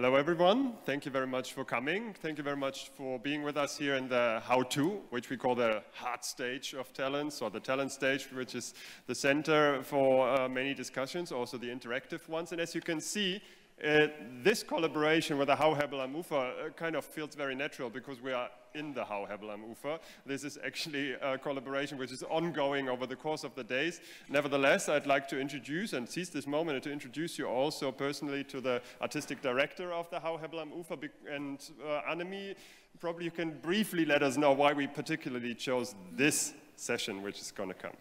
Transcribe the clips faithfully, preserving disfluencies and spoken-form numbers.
Hello everyone, thank you very much for coming. Thank you very much for being with us here in the How To, which we call the heart stage of talents, or the talent stage, which is the center for uh, many discussions, also the interactive ones. And as you can see, uh, this collaboration with the Hau Hebbel am Ufer uh, kind of feels very natural because we are in the Hau Hebbel am Ufer. This is actually a collaboration which is ongoing over the course of the days. Nevertheless, I'd like to introduce and seize this moment to introduce you also personally to the artistic director of the Hau Hebbel am Ufer and uh, Annemie. Probably you can briefly let us know why we particularly chose this session which is going to come.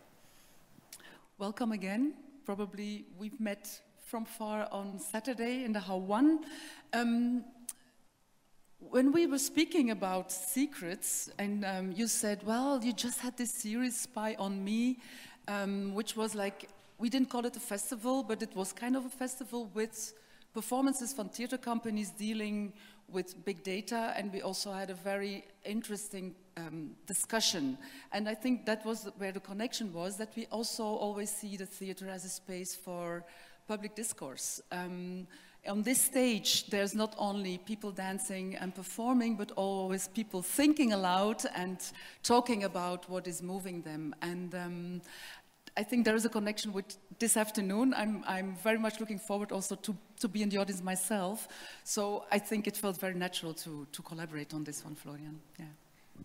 Welcome again. Probably we've met from far on Saturday in the Hau One. Um, When we were speaking about secrets, and um, you said, well, you just had this series, Spy on Me, um, which was like, we didn't call it a festival, but it was kind of a festival with performances from theater companies dealing with big data, and we also had a very interesting um, discussion. And I think that was where the connection was, that we also always see the theater as a space for public discourse. Um, On this stage, there's not only people dancing and performing, but always people thinking aloud and talking about what is moving them. And um, I think there is a connection with this afternoon. I'm, I'm very much looking forward also to, to be in the audience myself. So I think it felt very natural to, to collaborate on this one, Florian. Yeah.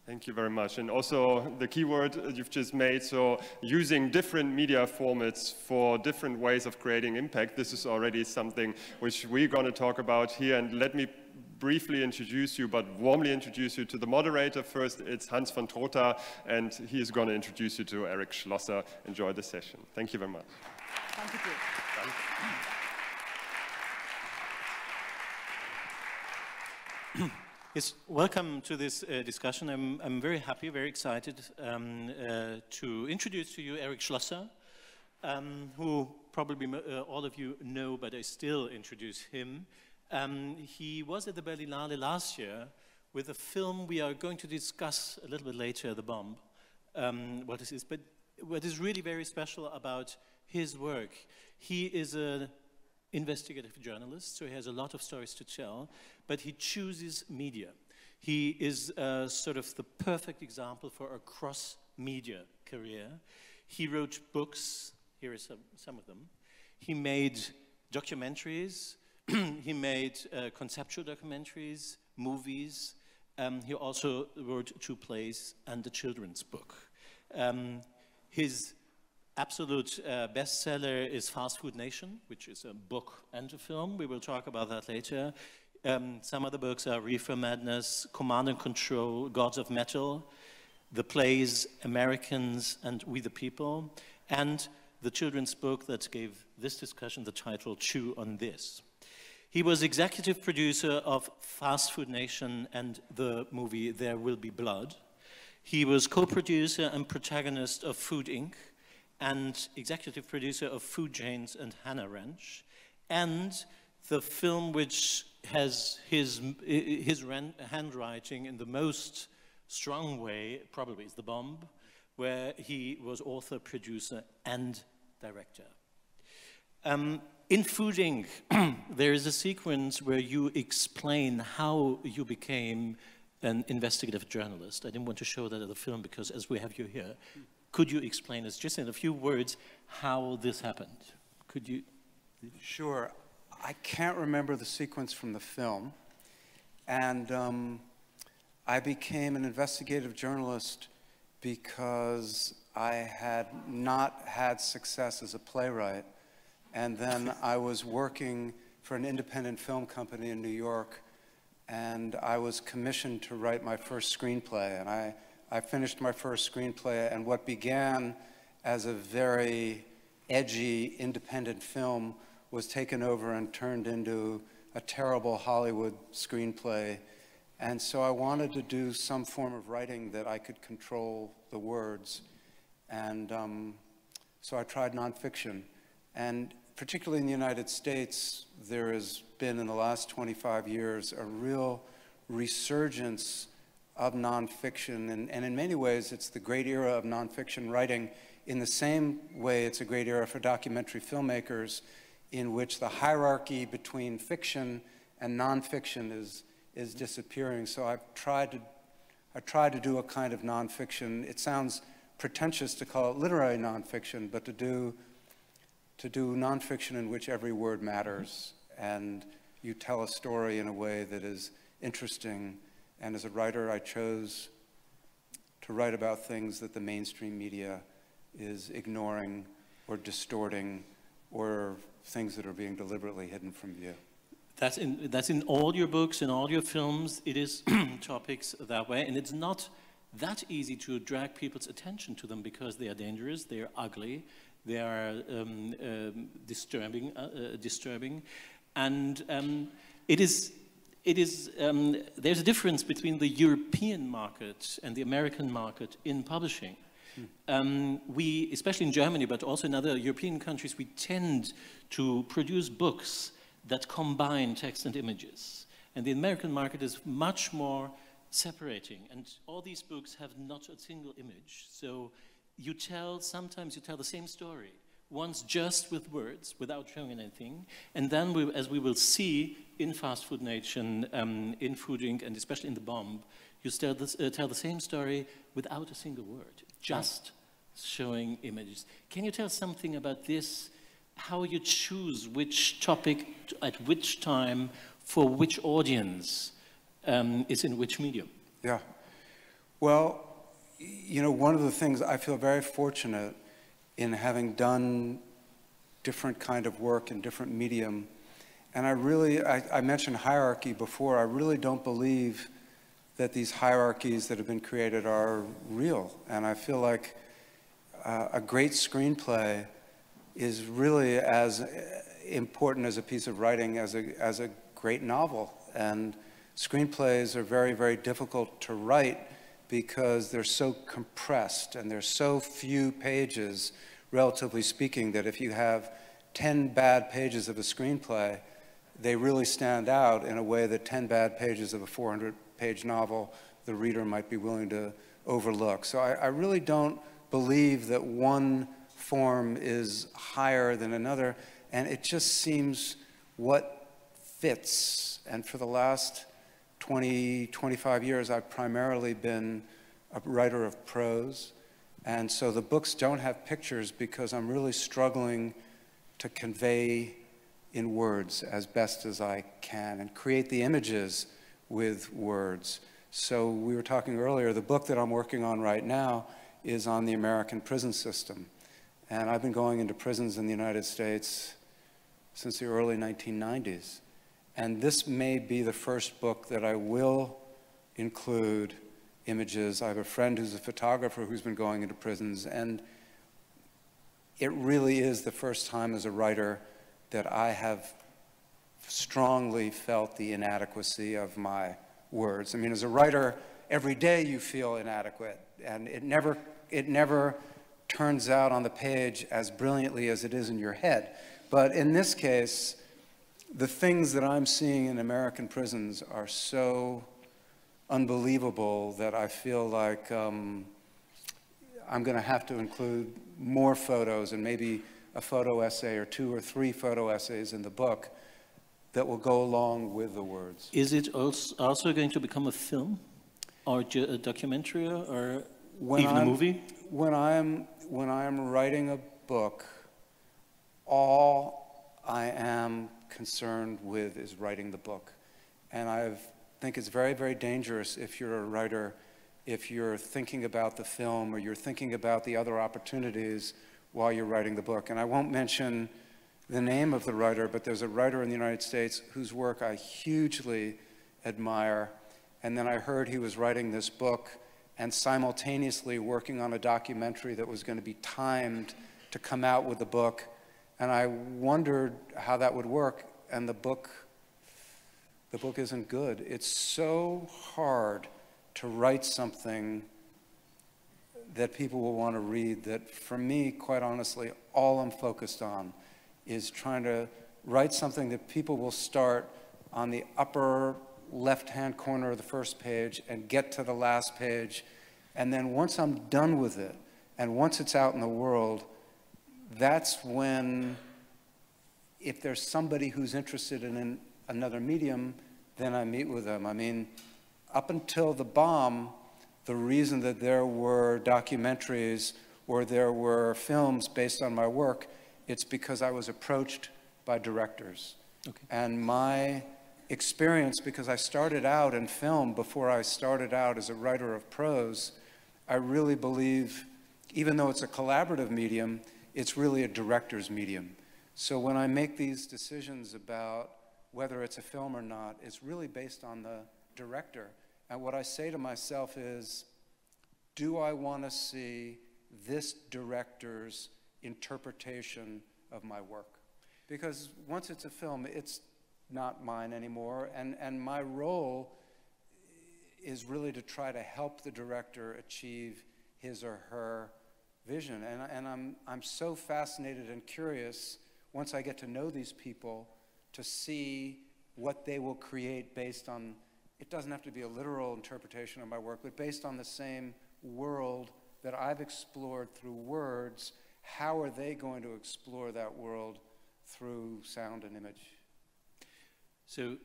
Thank you very much. And also the keyword you've just made, so using different media formats for different ways of creating impact, this is already something which we're going to talk about here. And let me briefly introduce you, but warmly introduce you to the moderator first. It's Hans von Trotha, and he is going to introduce you to Eric Schlosser. Enjoy the session. Thank you very much. Thank you. Thank you. Yes, welcome to this uh, discussion. I'm, I'm very happy, very excited um, uh, to introduce to you Eric Schlosser, um, who probably uh, all of you know, but I still introduce him. Um, he was at the Berlinale last year with a film we are going to discuss a little bit later, The Bomb, um, what this is. But what is really very special about his work, he is a investigative journalist, so he has a lot of stories to tell, but he chooses media. He is uh, sort of the perfect example for a cross-media career. He wrote books, here are some, some of them. He made documentaries, he made uh, conceptual documentaries, movies. Um, he also wrote two plays and a children's book. Um, his absolute uh, bestseller is Fast Food Nation, which is a book and a film. We will talk about that later. Um, some other books are Reefer Madness, Command and Control, Gods of Metal, the plays Americans and We the People, and the children's book that gave this discussion the title Chew on This. He was executive producer of Fast Food Nation and the movie There Will Be Blood. He was co-producer and protagonist of Food, Incorporated, and executive producer of Food Chains and Hannah Ranch, and the film which has his, his handwriting in the most strong way, probably is The Bomb, where he was author, producer, and director. Um, in Food, Incorporated, there is a sequence where you explain how you became an investigative journalist. I didn't want to show that in the film because as we have you here, could you explain us, just in a few words, how this happened? Could you? Sure. I can't remember the sequence from the film. And um, I became an investigative journalist because I had not had success as a playwright. And then I was working for an independent film company in New York. And I was commissioned to write my first screenplay. And I I finished my first screenplay, and what began as a very edgy, independent film was taken over and turned into a terrible Hollywood screenplay. And so I wanted to do some form of writing that I could control the words. And um, so I tried nonfiction. And particularly in the United States, there has been in the last twenty-five years a real resurgence of nonfiction, and, and in many ways it's the great era of nonfiction writing. In the same way it's a great era for documentary filmmakers, in which the hierarchy between fiction and nonfiction is is disappearing. So I've tried to I tried to do a kind of nonfiction. It sounds pretentious to call it literary nonfiction, but to do to do nonfiction in which every word matters and you tell a story in a way that is interesting. And as a writer, I chose to write about things that the mainstream media is ignoring or distorting, or things that are being deliberately hidden from view. That's in, that's in all your books, in all your films, it is topics that way, and it's not that easy to drag people's attention to them because they are dangerous, they are ugly, they are um, um, disturbing, uh, uh, disturbing, and um, it is, it is um, there's a difference between the European market and the American market in publishing. Mm. Um, we, especially in Germany, but also in other European countries, we tend to produce books that combine text and images. And the American market is much more separating. And all these books have not a single image. So you tell, sometimes you tell the same story, once just with words, without showing anything. And then, we, as we will see in Fast Food Nation, um, in Food, Incorporated, and especially in The Bomb, you tell, this, uh, tell the same story without a single word, just showing images. Can you tell something about this, how you choose which topic at which time for which audience um, is in which medium? Yeah. Well, you know, one of the things I feel very fortunate in having done different kind of work in different medium, and I really, I, I mentioned hierarchy before, I really don't believe that these hierarchies that have been created are real. And I feel like uh, a great screenplay is really as important as a piece of writing as a, as a great novel. And screenplays are very, very difficult to write because they're so compressed and there's so few pages, relatively speaking, that if you have ten bad pages of a screenplay, they really stand out in a way that ten bad pages of a four hundred page novel the reader might be willing to overlook. So I, I really don't believe that one form is higher than another, and it just seems what fits. And for the last twenty, twenty-five years, I've primarily been a writer of prose, and so the books don't have pictures because I'm really struggling to convey in words as best as I can and create the images with words. So we were talking earlier, the book that I'm working on right now is on the American prison system. And I've been going into prisons in the United States since the early nineteen nineties. And this may be the first book that I will include images. I have a friend who's a photographer who's been going into prisons, and it really is the first time as a writer that I have strongly felt the inadequacy of my words. I mean, as a writer, every day you feel inadequate, and it never, it never turns out on the page as brilliantly as it is in your head. But in this case, the things that I'm seeing in American prisons are so unbelievable that I feel like um, I'm going to have to include more photos and maybe a photo essay or two or three photo essays in the book that will go along with the words. Is it also going to become a film or a documentary or when even I'm, a movie? When I'm, when I'm writing a book, all I am concerned with is writing the book. And I think it's very, very dangerous if you're a writer, if you're thinking about the film or you're thinking about the other opportunities while you're writing the book. And I won't mention the name of the writer, but there's a writer in the United States whose work I hugely admire. And then I heard he was writing this book and simultaneously working on a documentary that was going to be timed to come out with the book. And I wondered how that would work, and the book, the book isn't good. It's so hard to write something that people will want to read, that for me, quite honestly, all I'm focused on is trying to write something that people will start on the upper left-hand corner of the first page and get to the last page. And then once I'm done with it, and once it's out in the world, that's when, if there's somebody who's interested in an, another medium, then I meet with them. I mean, up until The Bomb, the reason that there were documentaries or there were films based on my work, it's because I was approached by directors. Okay. And my experience, because I started out in film before I started out as a writer of prose, I really believe, even though it's a collaborative medium, it's really a director's medium. So when I make these decisions about whether it's a film or not, it's really based on the director. And what I say to myself is, do I want to see this director's interpretation of my work? Because once it's a film, it's not mine anymore. And, and my role is really to try to help the director achieve his or her vision. And, and I'm, I'm so fascinated and curious, once I get to know these people, to see what they will create based on, it doesn't have to be a literal interpretation of my work, but based on the same world that I've explored through words, how are they going to explore that world through sound and image? So,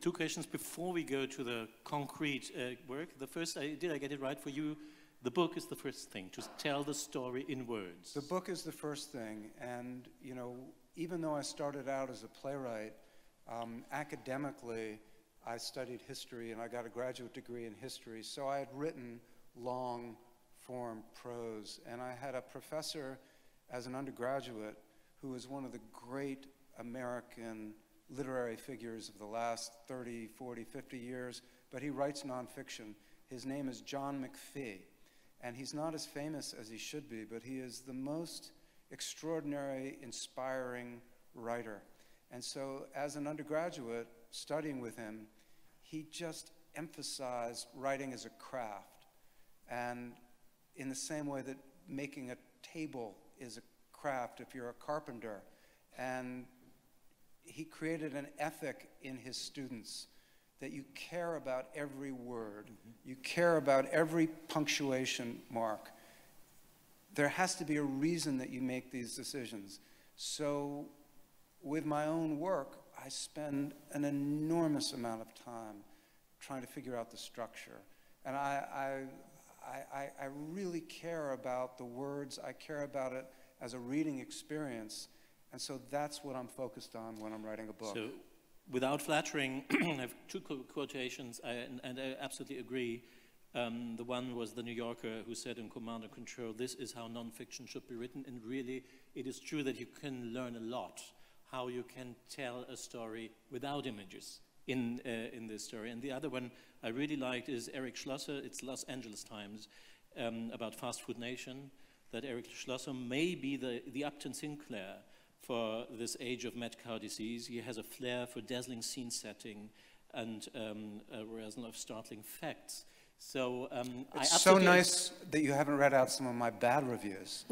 two questions before we go to the concrete uh, work. The first, I, did I get it right for you? The book is the first thing, to tell the story in words. The book is the first thing, and you know, even though I started out as a playwright, um, academically, I studied history and I got a graduate degree in history, so I had written long form prose, and I had a professor as an undergraduate who was one of the great American literary figures of the last thirty, forty, fifty years, but he writes nonfiction. His name is John McPhee. And he's not as famous as he should be, but he is the most extraordinary, inspiring writer. And so as an undergraduate studying with him, he just emphasized writing as a craft. And in the same way that making a table is a craft if you're a carpenter. And he created an ethic in his students that you care about every word, mm-hmm. you care about every punctuation mark. There has to be a reason that you make these decisions. So with my own work, I spend an enormous amount of time trying to figure out the structure. And I, I, I, I really care about the words, I care about it as a reading experience. And so that's what I'm focused on when I'm writing a book. So without flattering, I have two co quotations, I, and, and I absolutely agree. Um, the one was the New Yorker, who said in Command and Control, this is how nonfiction should be written, and really it is true that you can learn a lot, how you can tell a story without images in, uh, in this story. And the other one I really liked is Eric Schlosser, it's Los Angeles Times, um, about Fast Food Nation, that Eric Schlosser may be the, the Upton Sinclair for this age of mad cow disease. He has a flair for dazzling scene setting and um, a resin of startling facts. So um, it's I so nice that you haven't read out some of my bad reviews,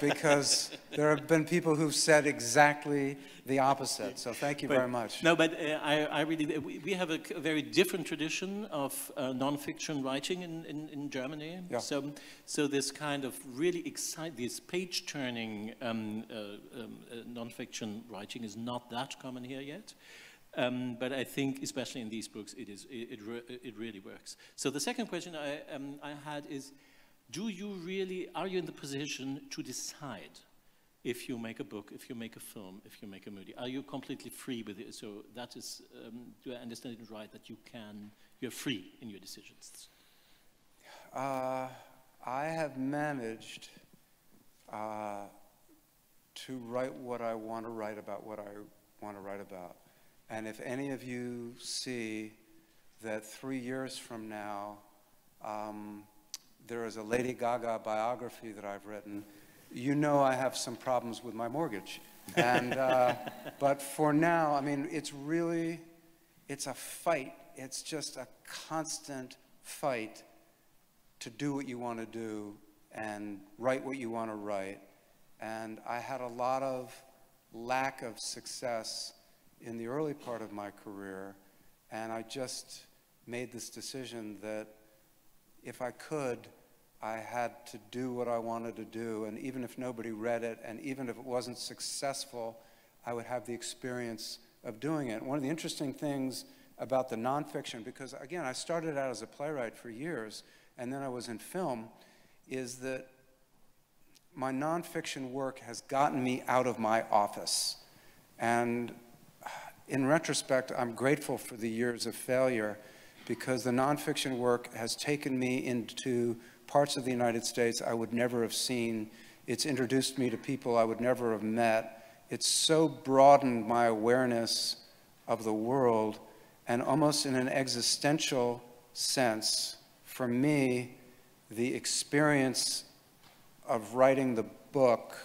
because there have been people who've said exactly the opposite. So thank you but, very much. No, but uh, I, I really we, we have a, a very different tradition of uh, nonfiction writing in, in, in Germany. Yeah. So so this kind of really exciting, this page-turning um, uh, um, uh, nonfiction writing is not that common here yet. Um, but I think, especially in these books, it, is, it, it, re it really works. So the second question I, um, I had is, do you really, are you in the position to decide if you make a book, if you make a film, if you make a movie? Are you completely free with it? So that is, um, do I understand it right, that you can, you're free in your decisions? Uh, I have managed uh, to write what I want to write about what I want to write about. And if any of you see that three years from now, um, there is a Lady Gaga biography that I've written, you know I have some problems with my mortgage. And, uh, but for now, I mean, it's really, it's a fight. It's just a constant fight to do what you want to do and write what you want to write. And I had a lot of lack of success in the early part of my career, and I just made this decision that if I could, I had to do what I wanted to do, and even if nobody read it, and even if it wasn't successful, I would have the experience of doing it. One of the interesting things about the nonfiction, because again, I started out as a playwright for years, and then I was in film, is that my nonfiction work has gotten me out of my office. And in retrospect, I'm grateful for the years of failure, because the nonfiction work has taken me into parts of the United States I would never have seen. It's introduced me to people I would never have met. It's so broadened my awareness of the world, and almost in an existential sense, for me, the experience of writing the book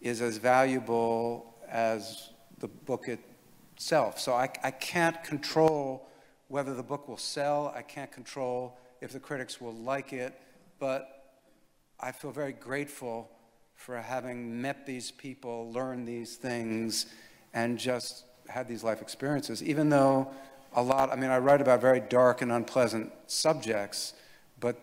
is as valuable as the book itself. So I, I can't control whether the book will sell. I can't control if the critics will like it, but I feel very grateful for having met these people, learned these things, and just had these life experiences, even though a lot, I mean, I write about very dark and unpleasant subjects, but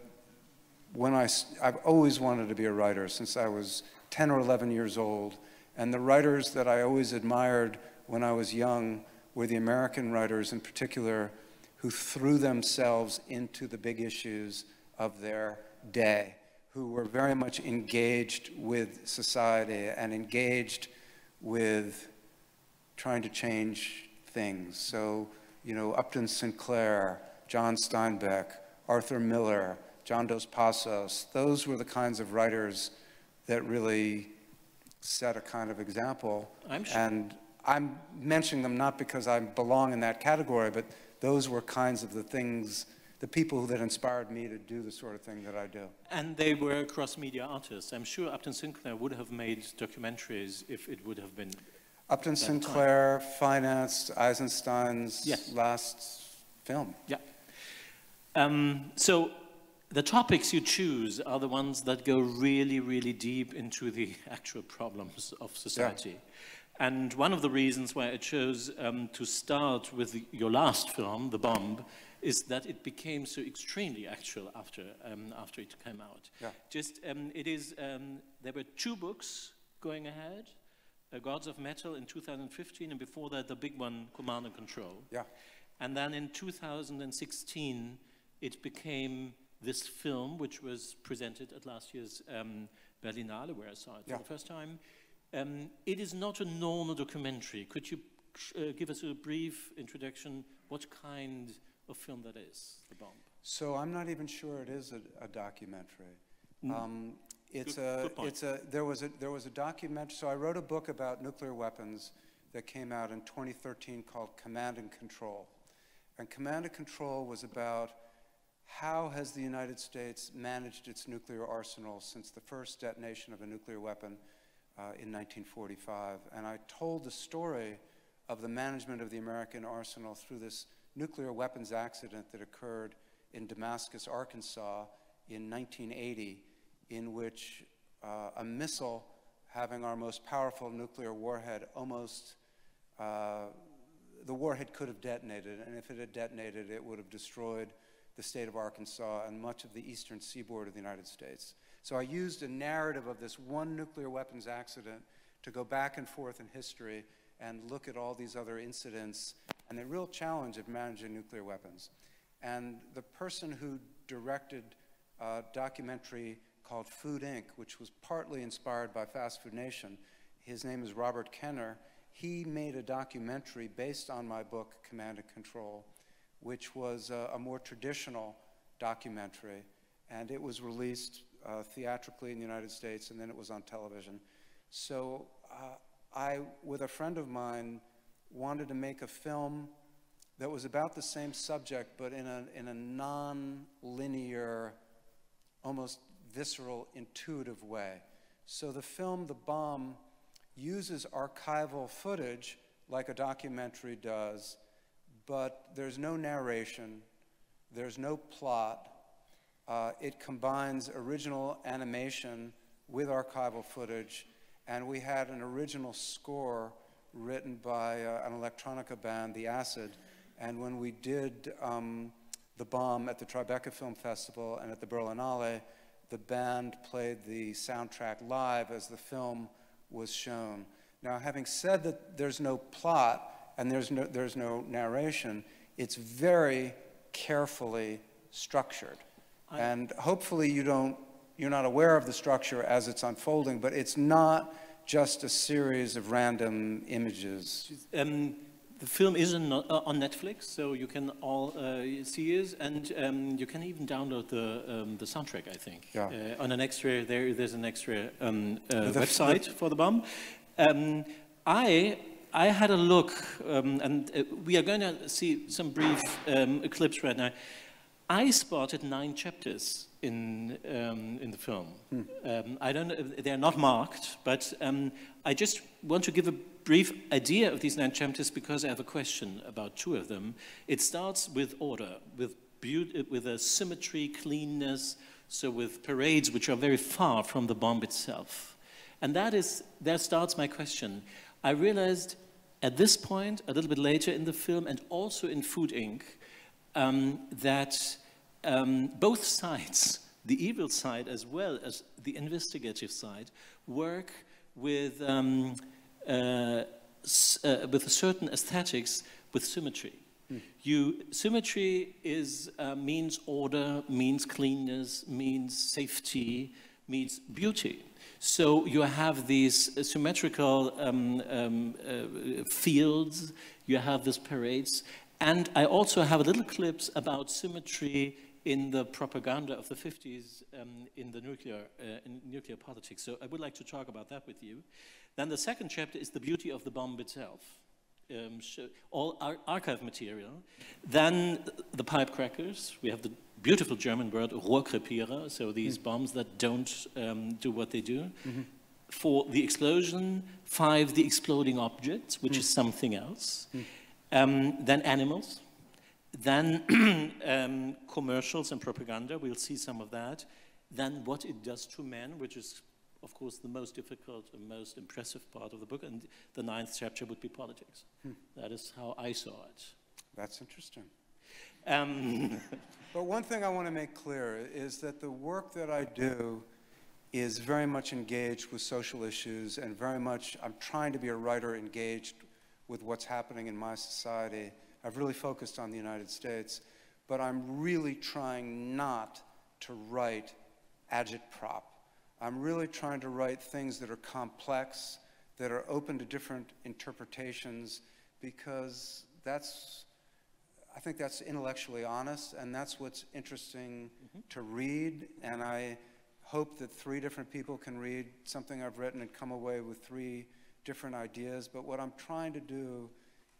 when I, I've always wanted to be a writer since I was ten or eleven years old, and the writers that I always admired when I was young were the American writers in particular, who threw themselves into the big issues of their day, who were very much engaged with society and engaged with trying to change things. So, you know, Upton Sinclair, John Steinbeck, Arthur Miller, John Dos Passos, those were the kinds of writers that really set a kind of example. I'm sure. And I'm mentioning them not because I belong in that category, but those were kinds of the things, the people that inspired me to do the sort of thing that I do. And they were cross-media artists. I'm sure Upton Sinclair would have made documentaries if it would have been... Upton Sinclair time. financed Eisenstein's yes. last film. Yeah. Um, so the topics you choose are the ones that go really, really deep into the actual problems of society. Yeah. And one of the reasons why I chose um, to start with the, your last film, The Bomb, is that it became so extremely actual after, um, after it came out. Yeah. Just, um, it is, um, there were two books going ahead, uh, Gods of Metal in two thousand fifteen, and before that, the big one, Command and Control. Yeah. And then in two thousand sixteen, it became this film, which was presented at last year's um, Berlinale, where I saw it yeah. for the first time. Um, it is not a normal documentary. Could you uh, give us a brief introduction? What kind of film that is, The Bomb? So I'm not even sure it is a, a documentary. Mm. Um, it's good, a. Good point. It's a. There was a. There was a documentary. So I wrote a book about nuclear weapons that came out in twenty thirteen called Command and Control, and Command and Control was about how has the United States managed its nuclear arsenal since the first detonation of a nuclear weapon. Uh, in nineteen forty-five, and I told the story of the management of the American arsenal through this nuclear weapons accident that occurred in Damascus, Arkansas in nineteen eighty, in which uh, a missile having our most powerful nuclear warhead almost, uh, the warhead could have detonated, and if it had detonated, it would have destroyed the state of Arkansas and much of the eastern seaboard of the United States. So I used a narrative of this one nuclear weapons accident to go back and forth in history and look at all these other incidents and the real challenge of managing nuclear weapons. And the person who directed a documentary called Food, Incorporated, which was partly inspired by Fast Food Nation, his name is Robert Kenner, he made a documentary based on my book, Command and Control, which was a, a more traditional documentary, and it was released Uh, theatrically in the United States, and then it was on television. So uh, I, with a friend of mine, wanted to make a film that was about the same subject, but in a, in a non-linear, almost visceral, intuitive way. So the film, The Bomb, uses archival footage like a documentary does, but there's no narration, there's no plot, Uh, it combines original animation with archival footage, and we had an original score written by uh, an electronica band, The Acid, and when we did um, The Bomb at the Tribeca Film Festival and at the Berlinale, the band played the soundtrack live as the film was shown. Now, having said that there's no plot and there's no, there's no narration. It's very carefully structured. I... And hopefully you don't, you're not aware of the structure as it's unfolding, but it's not just a series of random images. Um, the film is on, uh, on Netflix, so you can all uh, see it, and um, you can even download the, um, the soundtrack, I think. Yeah. Uh, on an extra, there, there's an extra um, uh, the website the... for The Bomb. Um, I, I had a look, um, and uh, we are going to see some brief um, clips right now. I spotted nine chapters in um, in the film. Hmm. Um, I don't know, they're not marked, but um, I just want to give a brief idea of these nine chapters because I have a question about two of them. It starts with order, with beauty, with a symmetry, cleanness, so with parades which are very far from the bomb itself, and that is there starts my question. I realized at this point, a little bit later in the film, and also in Food, Incorporated. Um, that um, both sides, the evil side as well as the investigative side, work with, um, uh, uh, with a certain aesthetics with symmetry. Mm. You, symmetry is, uh, means order, means cleanness, means safety, means beauty. So you have these uh, symmetrical um, um, uh, fields, you have these parades, and I also have a little clips about symmetry in the propaganda of the fifties um, in the nuclear, uh, in nuclear politics. So I would like to talk about that with you. Then the second chapter is the beauty of the bomb itself. Um, all ar archive material. Then the pipe crackers. We have the beautiful German word Rohrkrepierer, so these mm. bombs that don't um, do what they do. Mm-hmm. Four, the explosion. Five, the exploding objects, which mm. is something else. Mm. Um, then animals, then um, commercials and propaganda, we'll see some of that, then what it does to men, which is of course the most difficult and most impressive part of the book, and the ninth chapter would be politics. Hmm. That is how I saw it. That's interesting. Um, but one thing I want to make clear is that the work that I do is very much engaged with social issues, and very much, I'm trying to be a writer engaged with what's happening in my society. I've really focused on the United States, but I'm really trying not to write agitprop. I'm really trying to write things that are complex, that are open to different interpretations, because that's, I think that's intellectually honest, and that's what's interesting mm-hmm. to read, and I hope that three different people can read something I've written and come away with three different ideas. But what I'm trying to do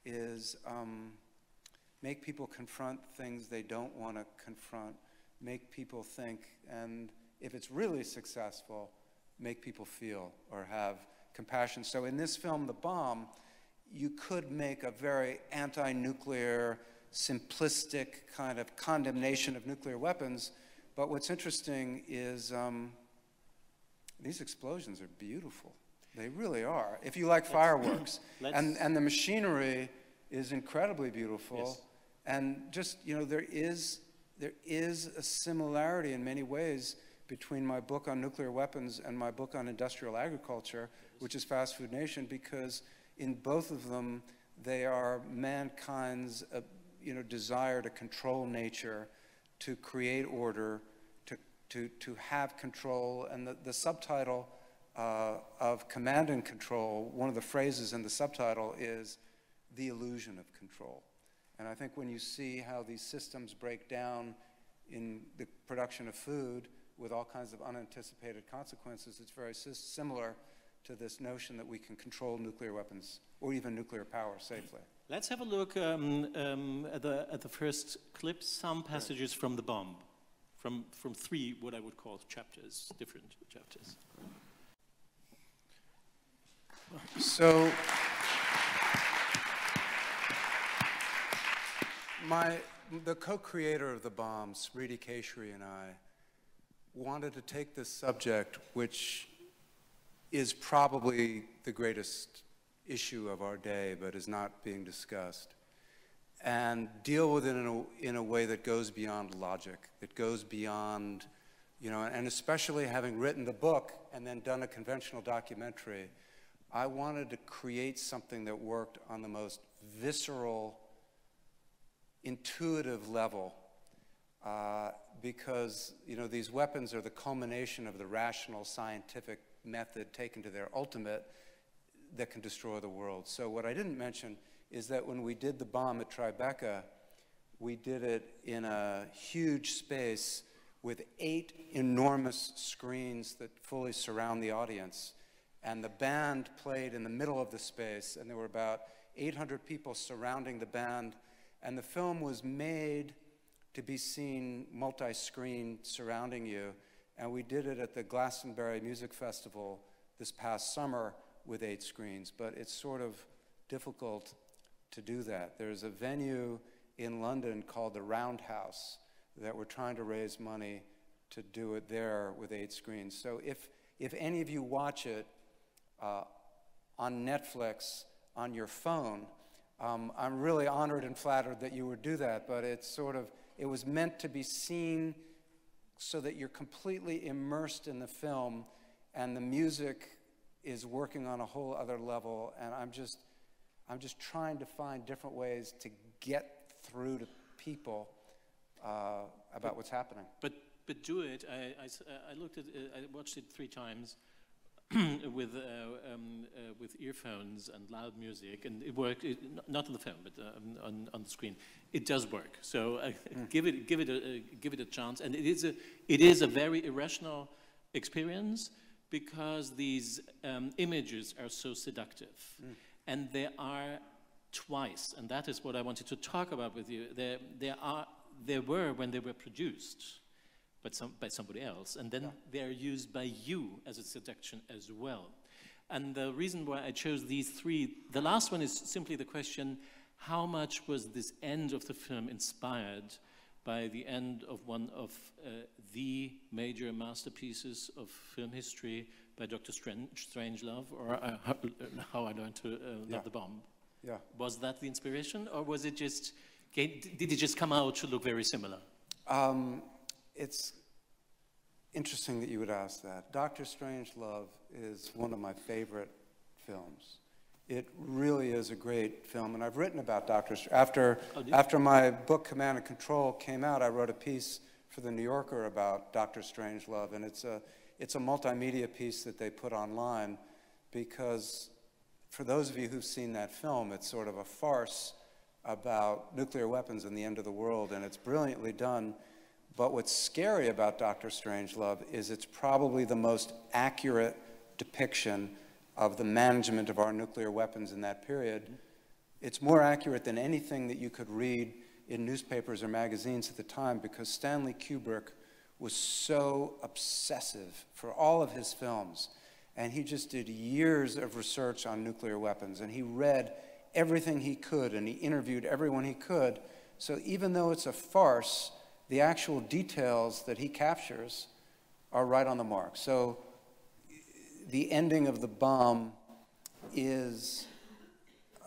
is um, make people confront things they don't want to confront, make people think, and if it's really successful, make people feel or have compassion. So in this film, The Bomb, you could make a very anti-nuclear, simplistic kind of condemnation of nuclear weapons, but what's interesting is um, these explosions are beautiful. They really are. If you like let's, fireworks, and, and the machinery is incredibly beautiful. Yes. And just, you know, there is, there is a similarity in many ways between my book on nuclear weapons and my book on industrial agriculture, which is Fast Food Nation, because in both of them, they are mankind's, uh, you know, desire to control nature, to create order, to, to, to have control. And the, the subtitle Uh, of Command and Control, one of the phrases in the subtitle is the illusion of control. And I think when you see how these systems break down in the production of food with all kinds of unanticipated consequences, it's very similar to this notion that we can control nuclear weapons or even nuclear power safely. Let's have a look um, um, at, the, at the first clip, some passages from The Bomb, from, from three, what I would call chapters, different chapters. So, my, the co-creator of The Bomb, Smriti Keshari, and I wanted to take this subject, which is probably the greatest issue of our day, but is not being discussed, and deal with it in a, in a way that goes beyond logic, that goes beyond, you know, and especially having written the book and then done a conventional documentary, I wanted to create something that worked on the most visceral, intuitive level, uh, because you know these weapons are the culmination of the rational scientific method taken to their ultimate that can destroy the world. So what I didn't mention is that when we did the bomb at Tribeca, we did it in a huge space with eight enormous screens that fully surround the audience. And the band played in the middle of the space, and there were about eight hundred people surrounding the band. And the film was made to be seen multi-screen surrounding you. And we did it at the Glastonbury Music Festival this past summer with eight screens. But it's sort of difficult to do that. There's a venue in London called the Roundhouse that we're trying to raise money to do it there with eight screens. So if, if any of you watch it uh, on Netflix on your phone, um, I'm really honored and flattered that you would do that, but it's sort of, it was meant to be seen so that you're completely immersed in the film and the music is working on a whole other level, and I'm just, I'm just trying to find different ways to get through to people Uh, about but, what's happening. But but do it. I, I, I looked at uh, I watched it three times with uh, um, uh, with earphones and loud music, and it worked. It, not on the film, but um, on on the screen. It does work. So uh, mm. give it give it a uh, give it a chance. And it is a it is a very irrational experience because these um, images are so seductive, mm. and they are twice. And that is what I wanted to talk about with you. There there are. There were when they were produced but some, by somebody else, and then yeah. they are used by you as a seduction as well. And the reason why I chose these three, the last one is simply the question, how much was this end of the film inspired by the end of one of uh, the major masterpieces of film history by Doctor Strangelove, or uh, how, uh, how I learned to uh, love yeah. the bomb? Yeah. Was that the inspiration, or was it just... Did it just come out to look very similar? Um, it's interesting that you would ask that. Doctor Strangelove is one of my favorite films. It really is a great film, and I've written about Doctor Str after oh, after my book Command and Control came out. I wrote a piece for the New Yorker about Doctor Strangelove, and it's a it's a multimedia piece that they put online because for those of you who've seen that film, it's sort of a farce about nuclear weapons and the end of the world, and it's brilliantly done. But what's scary about Doctor Strangelove is it's probably the most accurate depiction of the management of our nuclear weapons in that period. It's more accurate than anything that you could read in newspapers or magazines at the time, because Stanley Kubrick was so obsessive for all of his films, and he just did years of research on nuclear weapons, and he read everything he could, and he interviewed everyone he could. So even though it's a farce, the actual details that he captures are right on the mark. So the ending of the bomb is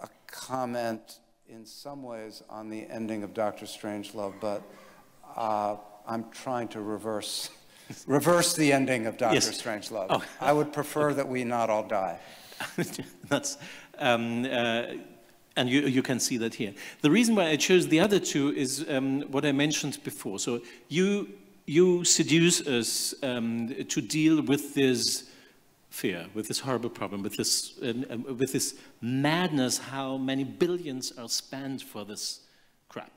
a comment in some ways on the ending of Doctor Strangelove, but uh, I'm trying to reverse reverse the ending of Doctor Yes. Strangelove. Oh. I would prefer that we not all die. That's, um, uh, and you, you can see that here. The reason why I chose the other two is um, what I mentioned before. So you, you seduce us um, to deal with this fear, with this horrible problem, with this, um, with this madness, how many billions are spent for this crap.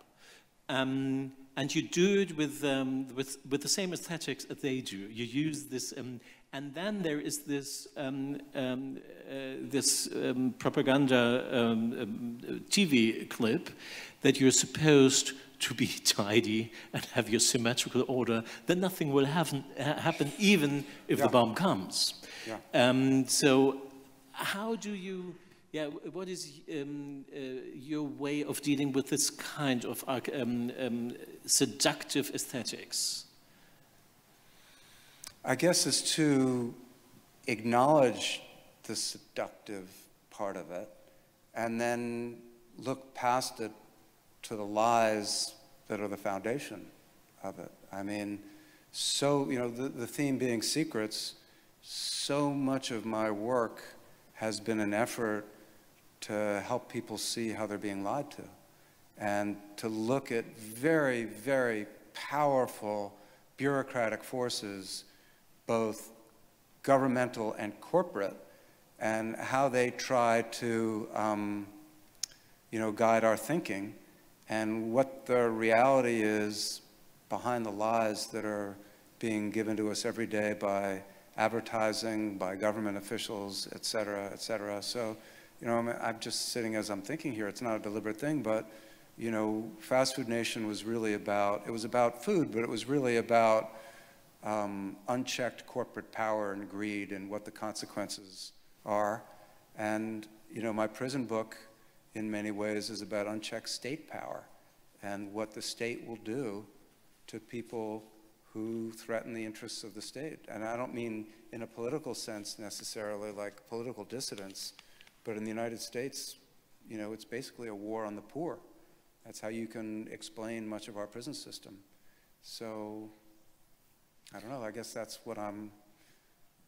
Um, and you do it with, um, with, with the same aesthetics that they do. You use this... Um, And then there is this um, um, uh, this um, propaganda um, um, T V clip that you're supposed to be tidy and have your symmetrical order. Then nothing will happen, happen even if yeah. the bomb comes. Yeah. Um, so how do you? Yeah. What is um, uh, your way of dealing with this kind of um, um, seductive aesthetics? I guess is to acknowledge the seductive part of it and then look past it to the lies that are the foundation of it. I mean, so, you know, the, the theme being secrets, so much of my work has been an effort to help people see how they're being lied to, and to look at very, very powerful bureaucratic forces, both governmental and corporate, and how they try to um, you know, guide our thinking, and what the reality is behind the lies that are being given to us every day by advertising, by government officials, et cetera, et cetera. So, you know, I'm, I'm just sitting as I'm thinking here. It's not a deliberate thing, but, you know, Fast Food Nation was really about, it was about food, but it was really about um, unchecked corporate power and greed and what the consequences are. And, you know, my prison book in many ways is about unchecked state power and what the state will do to people who threaten the interests of the state. And I don't mean in a political sense necessarily, like political dissidents, but in the United States, you know, it's basically a war on the poor. That's how you can explain much of our prison system. So, I don't know, I guess that's what I'm,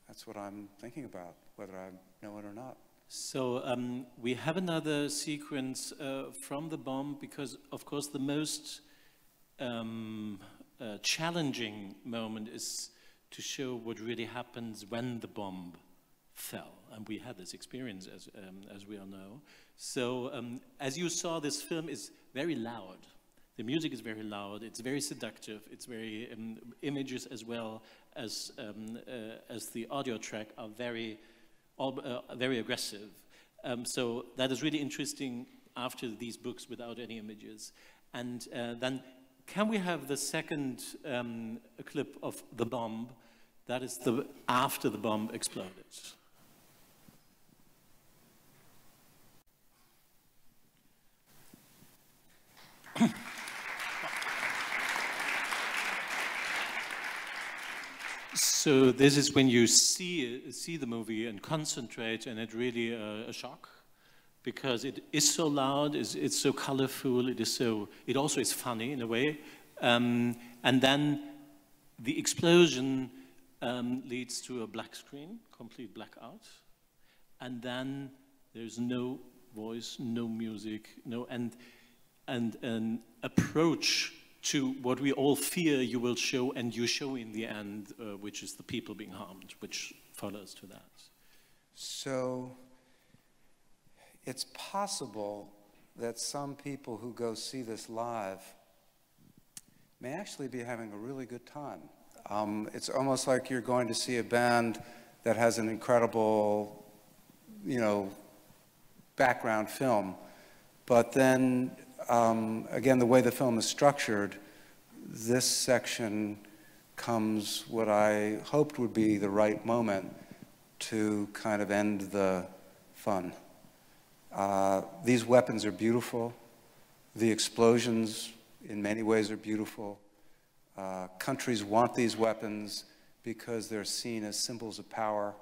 that's what I'm thinking about, whether I know it or not. So um, we have another sequence uh, from The Bomb, because of course the most um, uh, challenging moment is to show what really happens when the bomb fell. And we had this experience, as, um, as we all know. So um, as you saw, this film is very loud. The music is very loud, it's very seductive, it's very, um, images as well as, um, uh, as the audio track are very, All, uh, very aggressive. Um, so that is really interesting after these books without any images. And uh, then can we have the second um, clip of The Bomb? That is the after the bomb exploded. So this is when you see see the movie and concentrate, and it really uh, a shock, because it is so loud, it's, it's so colorful, it is so it also is funny in a way, um, and then the explosion um, leads to a black screen, complete blackout, and then there's no voice, no music, no and and an approach to what we all fear you will show, and you show in the end, uh, which is the people being harmed, which follows to that. So it's possible that some people who go see this live may actually be having a really good time. Um, it's almost like you're going to see a band that has an incredible, you know, background film, but then Um, again, the way the film is structured, this section comes what I hoped would be the right moment to kind of end the fun. Uh, these weapons are beautiful. The explosions, in many ways, are beautiful. Uh, countries want these weapons because they're seen as symbols of power.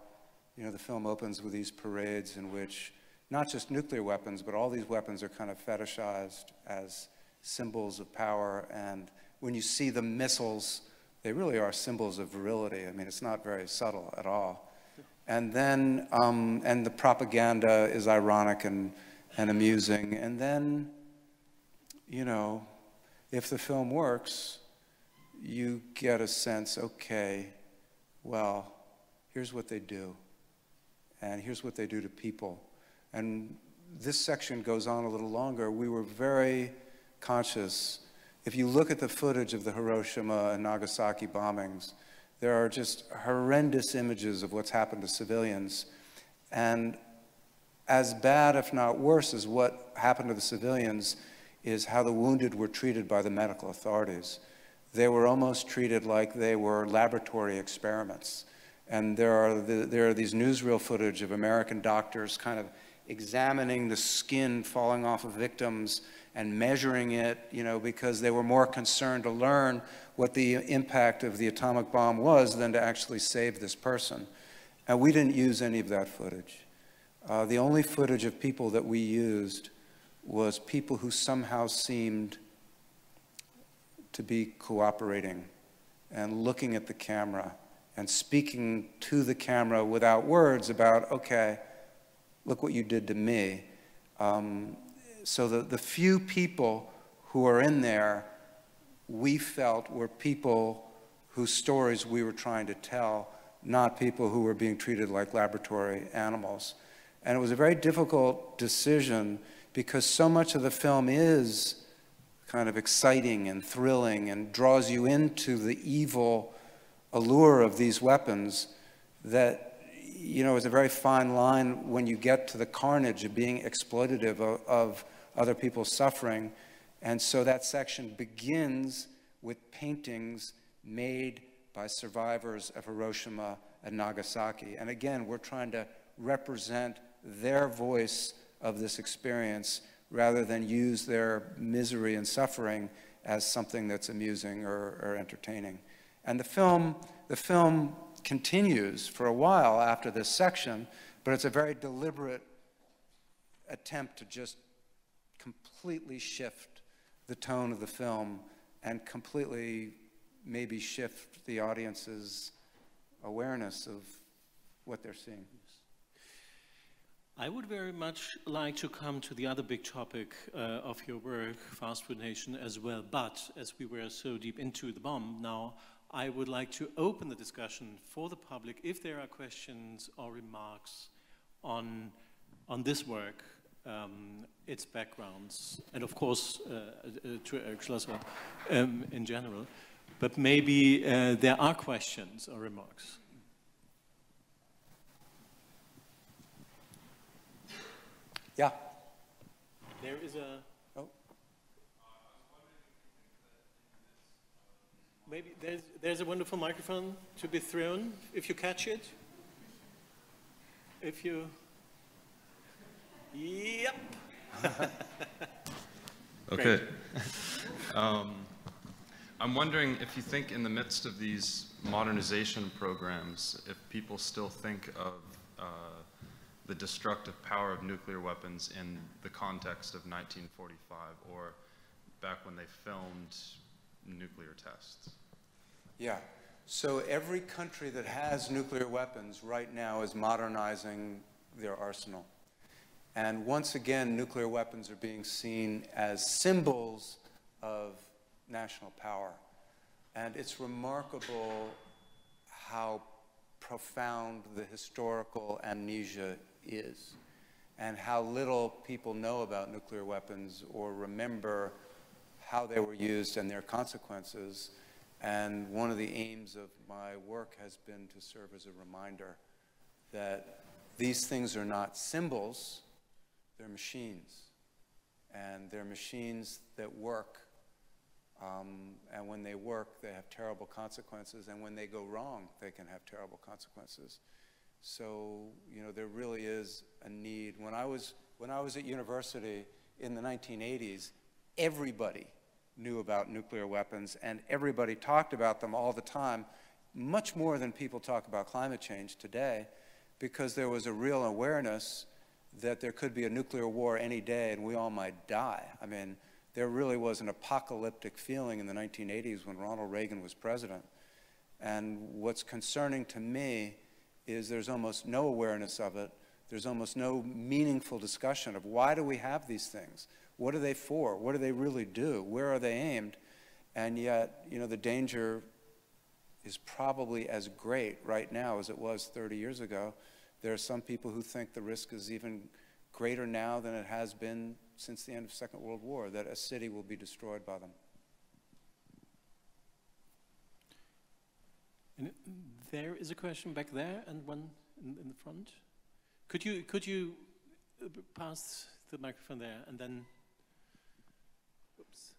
You know, the film opens with these parades in which not just nuclear weapons, but all these weapons are kind of fetishized as symbols of power. And when you see the missiles, they really are symbols of virility. I mean, it's not very subtle at all. And then, um, and the propaganda is ironic and, and amusing. And then, you know, if the film works, you get a sense, okay, well, here's what they do. And here's what they do to people. And this section goes on a little longer. We were very conscious. If you look at the footage of the Hiroshima and Nagasaki bombings, there are just horrendous images of what's happened to civilians. And as bad, if not worse, as what happened to the civilians is how the wounded were treated by the medical authorities. They were almost treated like they were laboratory experiments. And there are, the, there are these newsreel footage of American doctors kind of examining the skin falling off of victims and measuring it, you know, because they were more concerned to learn what the impact of the atomic bomb was than to actually save this person. And we didn't use any of that footage. Uh, the only footage of people that we used was people who somehow seemed to be cooperating and looking at the camera and speaking to the camera without words about, okay, look what you did to me. Um, so the, the few people who are in there, we felt were people whose stories we were trying to tell, not people who were being treated like laboratory animals. And it was a very difficult decision because so much of the film is kind of exciting and thrilling and draws you into the evil allure of these weapons that, you know, is a very fine line when you get to the carnage of being exploitative of, of other people's suffering. And so that section begins with paintings made by survivors of Hiroshima and Nagasaki. And again, we're trying to represent their voice of this experience rather than use their misery and suffering as something that's amusing or, or entertaining. And the film, the film continues for a while after this section, but it's a very deliberate attempt to just completely shift the tone of the film and completely maybe shift the audience's awareness of what they're seeing. I would very much like to come to the other big topic uh, of your work, Fast Food Nation, as well, but as we were so deep into The Bomb now, I would like to open the discussion for the public if there are questions or remarks on, on this work, um, its backgrounds, and of course uh, uh, to Eric Schlosser um, in general, but maybe uh, there are questions or remarks. Yeah. There is a. Oh. Maybe there's there's a wonderful microphone to be thrown if you catch it. If you. Yep. Okay. um, I'm wondering if you think, in the midst of these modernization programs, if people still think of. Uh, the destructive power of nuclear weapons in the context of nineteen forty-five or back when they filmed nuclear tests? Yeah, so every country that has nuclear weapons right now is modernizing their arsenal. And once again, nuclear weapons are being seen as symbols of national power. And it's remarkable how profound the historical amnesia is, and how little people know about nuclear weapons or remember how they were used and their consequences. And one of the aims of my work has been to serve as a reminder that these things are not symbols, they're machines. And they're machines that work. Um, and when they work, they have terrible consequences. And when they go wrong, they can have terrible consequences. So, you know, there really is a need. When I was, when I was at university in the nineteen eighties, everybody knew about nuclear weapons and everybody talked about them all the time, much more than people talk about climate change today, because there was a real awareness that there could be a nuclear war any day and we all might die. I mean, there really was an apocalyptic feeling in the nineteen eighties when Ronald Reagan was president. And what's concerning to me is there's almost no awareness of it. There's almost no meaningful discussion of why do we have these things? What are they for? What do they really do? Where are they aimed? And yet, you know, the danger is probably as great right now as it was thirty years ago. There are some people who think the risk is even greater now than it has been since the end of Second World War, that a city will be destroyed by them. And there is a question back there and one in, in the front. Could you, could you pass the microphone there and then, oops.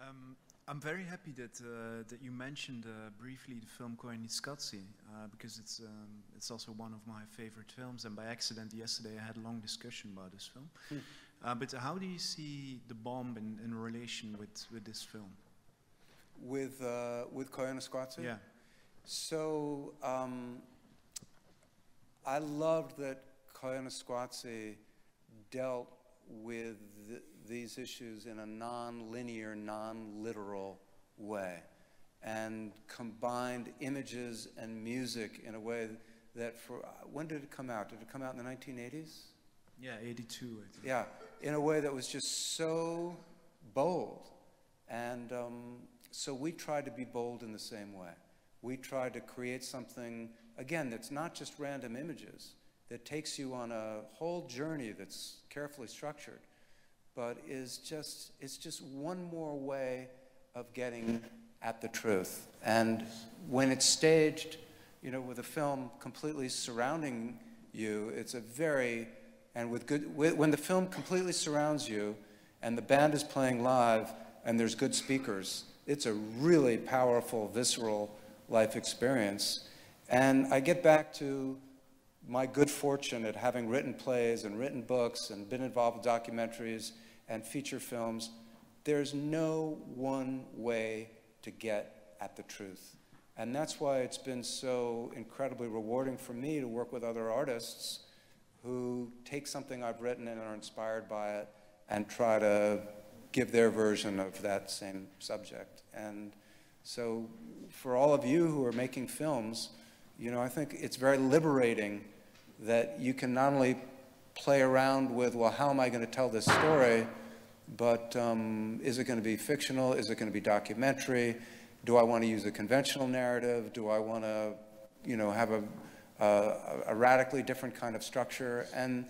Um, I'm very happy that, uh, that you mentioned uh, briefly the film Koyaanisqatsi, uh, because it's, um, it's also one of my favorite films, and by accident yesterday I had a long discussion about this film. Mm. Uh, but how do you see The Bomb in, in relation with, with this film? With, uh, with Koyaanisqatsi? Yeah. So, um, I loved that Koyaanisqatsi dealt with the, these issues in a non-linear, non-literal way, and combined images and music in a way that for, when did it come out? Did it come out in the nineteen eighties? Yeah, eighty-two, I think. Yeah, in a way that was just so bold. And um, so we tried to be bold in the same way. We tried to create something, again, that's not just random images, that takes you on a whole journey that's carefully structured, but is just, it's just one more way of getting at the truth. And when it's staged, you know, with a film completely surrounding you, it's a very, and with good, when the film completely surrounds you and the band is playing live and there's good speakers, it's a really powerful, visceral life experience. And I get back to my good fortune at having written plays and written books and been involved with documentaries and feature films. There's no one way to get at the truth. And that's why it's been so incredibly rewarding for me to work with other artists who take something I've written and are inspired by it and try to give their version of that same subject. And so for all of you who are making films, you know, I think it's very liberating that you can not only play around with, well, how am I going to tell this story, but um, is it going to be fictional? Is it going to be documentary? Do I want to use a conventional narrative? Do I want to, you know, have a, uh, a radically different kind of structure? And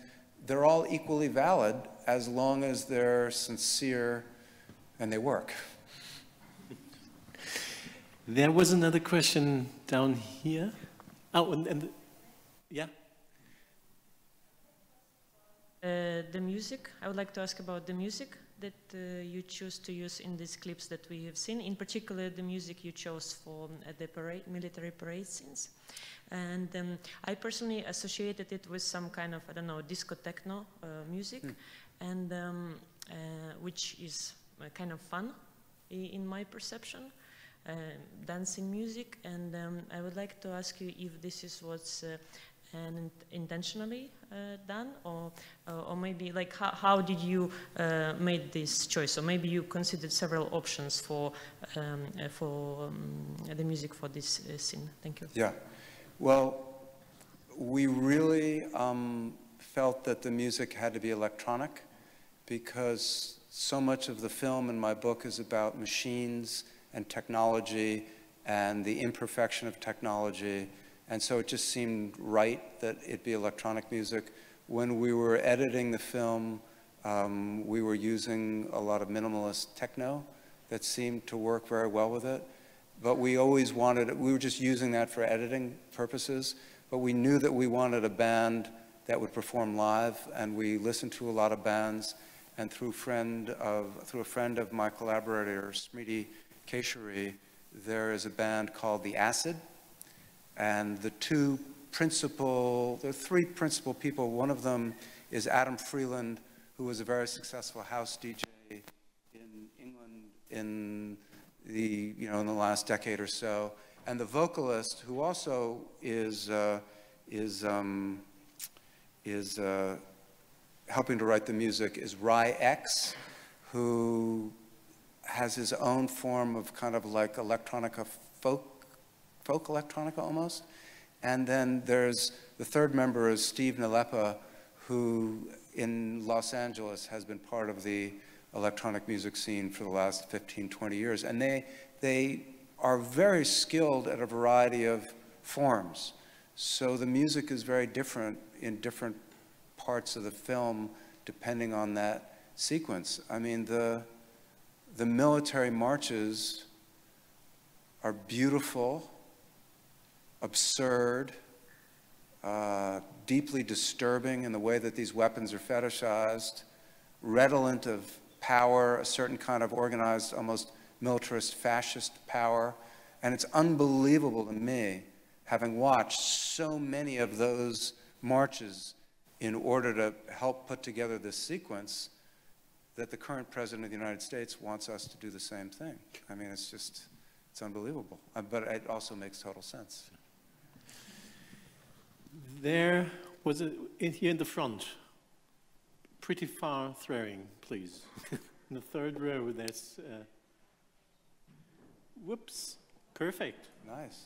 they're all equally valid as long as they're sincere and they work. There was another question down here. Oh, and, and the, yeah. Uh, the music, I would like to ask about the music that uh, you choose to use in these clips that we have seen, in particular the music you chose for uh, the parade, military parade scenes. And um, I personally associated it with some kind of, I don't know, disco techno uh, music, mm. and um, uh, which is uh, kind of fun in my perception, uh, dancing music. And um, I would like to ask you if this is what's uh, and intentionally uh, done, or uh, or maybe like how, how did you uh, make this choice, or maybe you considered several options for um, uh, for um, the music for this uh, scene. Thank you. Yeah, well, we really um, felt that the music had to be electronic because so much of the film in my book is about machines and technology and the imperfection of technology. And so it just seemed right that it be electronic music. When we were editing the film, um, we were using a lot of minimalist techno that seemed to work very well with it. But we always wanted it, we were just using that for editing purposes, but we knew that we wanted a band that would perform live, and we listened to a lot of bands. And through, friend of, through a friend of my collaborator, Smriti Keshari, there is a band called The Acid. And the two principal, there are three principal people. One of them is Adam Freeland, who was a very successful house D J in England in the, you know, in the last decade or so. And the vocalist, who also is, uh, is, um, is uh, helping to write the music, is Rye X, who has his own form of kind of like electronica folk folk electronica almost. And then there's, the third member is Steve Nalepa, who in Los Angeles has been part of the electronic music scene for the last fifteen, twenty years. And they, they are very skilled at a variety of forms. So the music is very different in different parts of the film, depending on that sequence. I mean, the, the military marches are beautiful, absurd, uh, deeply disturbing in the way that these weapons are fetishized, redolent of power, a certain kind of organized, almost militarist, fascist power. And it's unbelievable to me, having watched so many of those marches in order to help put together this sequence, that the current president of the United States wants us to do the same thing. I mean, it's just, it's unbelievable. Uh, but it also makes total sense. There was a, in here in the front, pretty far throwing, please. In the third row, there's, uh, whoops, perfect. Nice.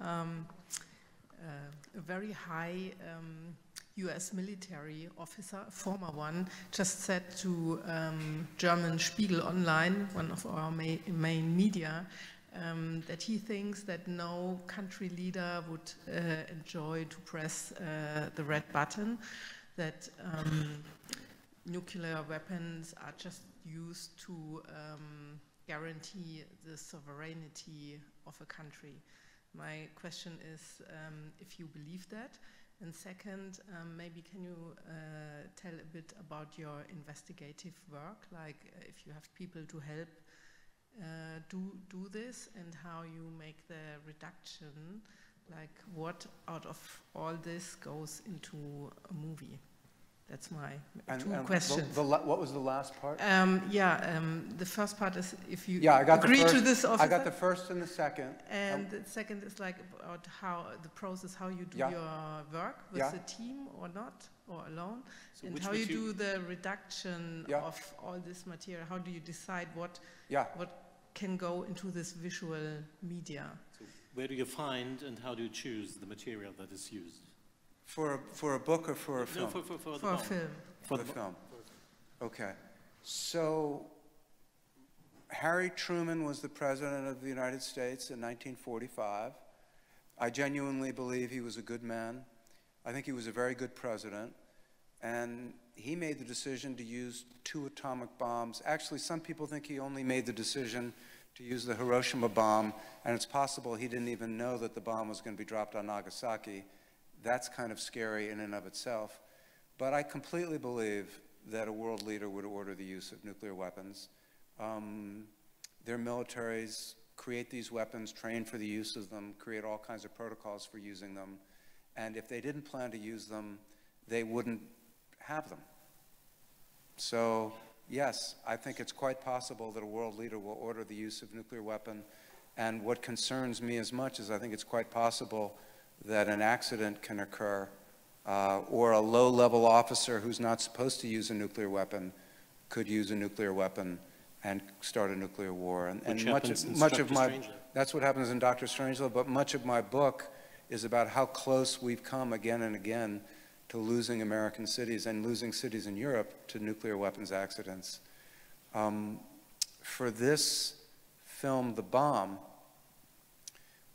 um, uh, a very high um, U S military officer, former one, just said to um, German Spiegel Online, one of our ma main media, um, that he thinks that no country leader would uh, enjoy to press uh, the red button, that um, nuclear weapons are just used to um, guarantee the sovereignty of a country. My question is um, if you believe that, and second, um, maybe can you uh, tell a bit about your investigative work, like uh, if you have people to help uh, do, do this, and how you make the reduction, like what out of all this goes into a movie? That's my and, two and questions. The, the, what was the last part? Um, yeah, um, the first part is if you yeah, I got agree the first, to this officer. I got the first and the second. And um, the second is like about how the process, how you do yeah. your work with yeah. the team or not, or alone, so and how you, you do the reduction yeah. of all this material. How do you decide what yeah. what can go into this visual media? So where do you find and how do you choose the material that is used? For a, for a book or for a film? No, for, for, for, for a film. For the film. Okay. So Harry Truman was the president of the United States in nineteen forty-five. I genuinely believe he was a good man. I think he was a very good president. And he made the decision to use two atomic bombs. Actually, some people think he only made the decision to use the Hiroshima bomb. And it's possible he didn't even know that the bomb was going to be dropped on Nagasaki. That's kind of scary in and of itself. But I completely believe that a world leader would order the use of nuclear weapons. Um, their militaries create these weapons, train for the use of them, create all kinds of protocols for using them. And if they didn't plan to use them, they wouldn't have them. So yes, I think it's quite possible that a world leader will order the use of nuclear weapon. And what concerns me as much is I think it's quite possible that an accident can occur, uh, or a low-level officer who's not supposed to use a nuclear weapon could use a nuclear weapon and start a nuclear war. And, and much of, much of my, that's what happens in Doctor Strangelove, but much of my book is about how close we've come again and again to losing American cities and losing cities in Europe to nuclear weapons accidents. Um, for this film, The Bomb,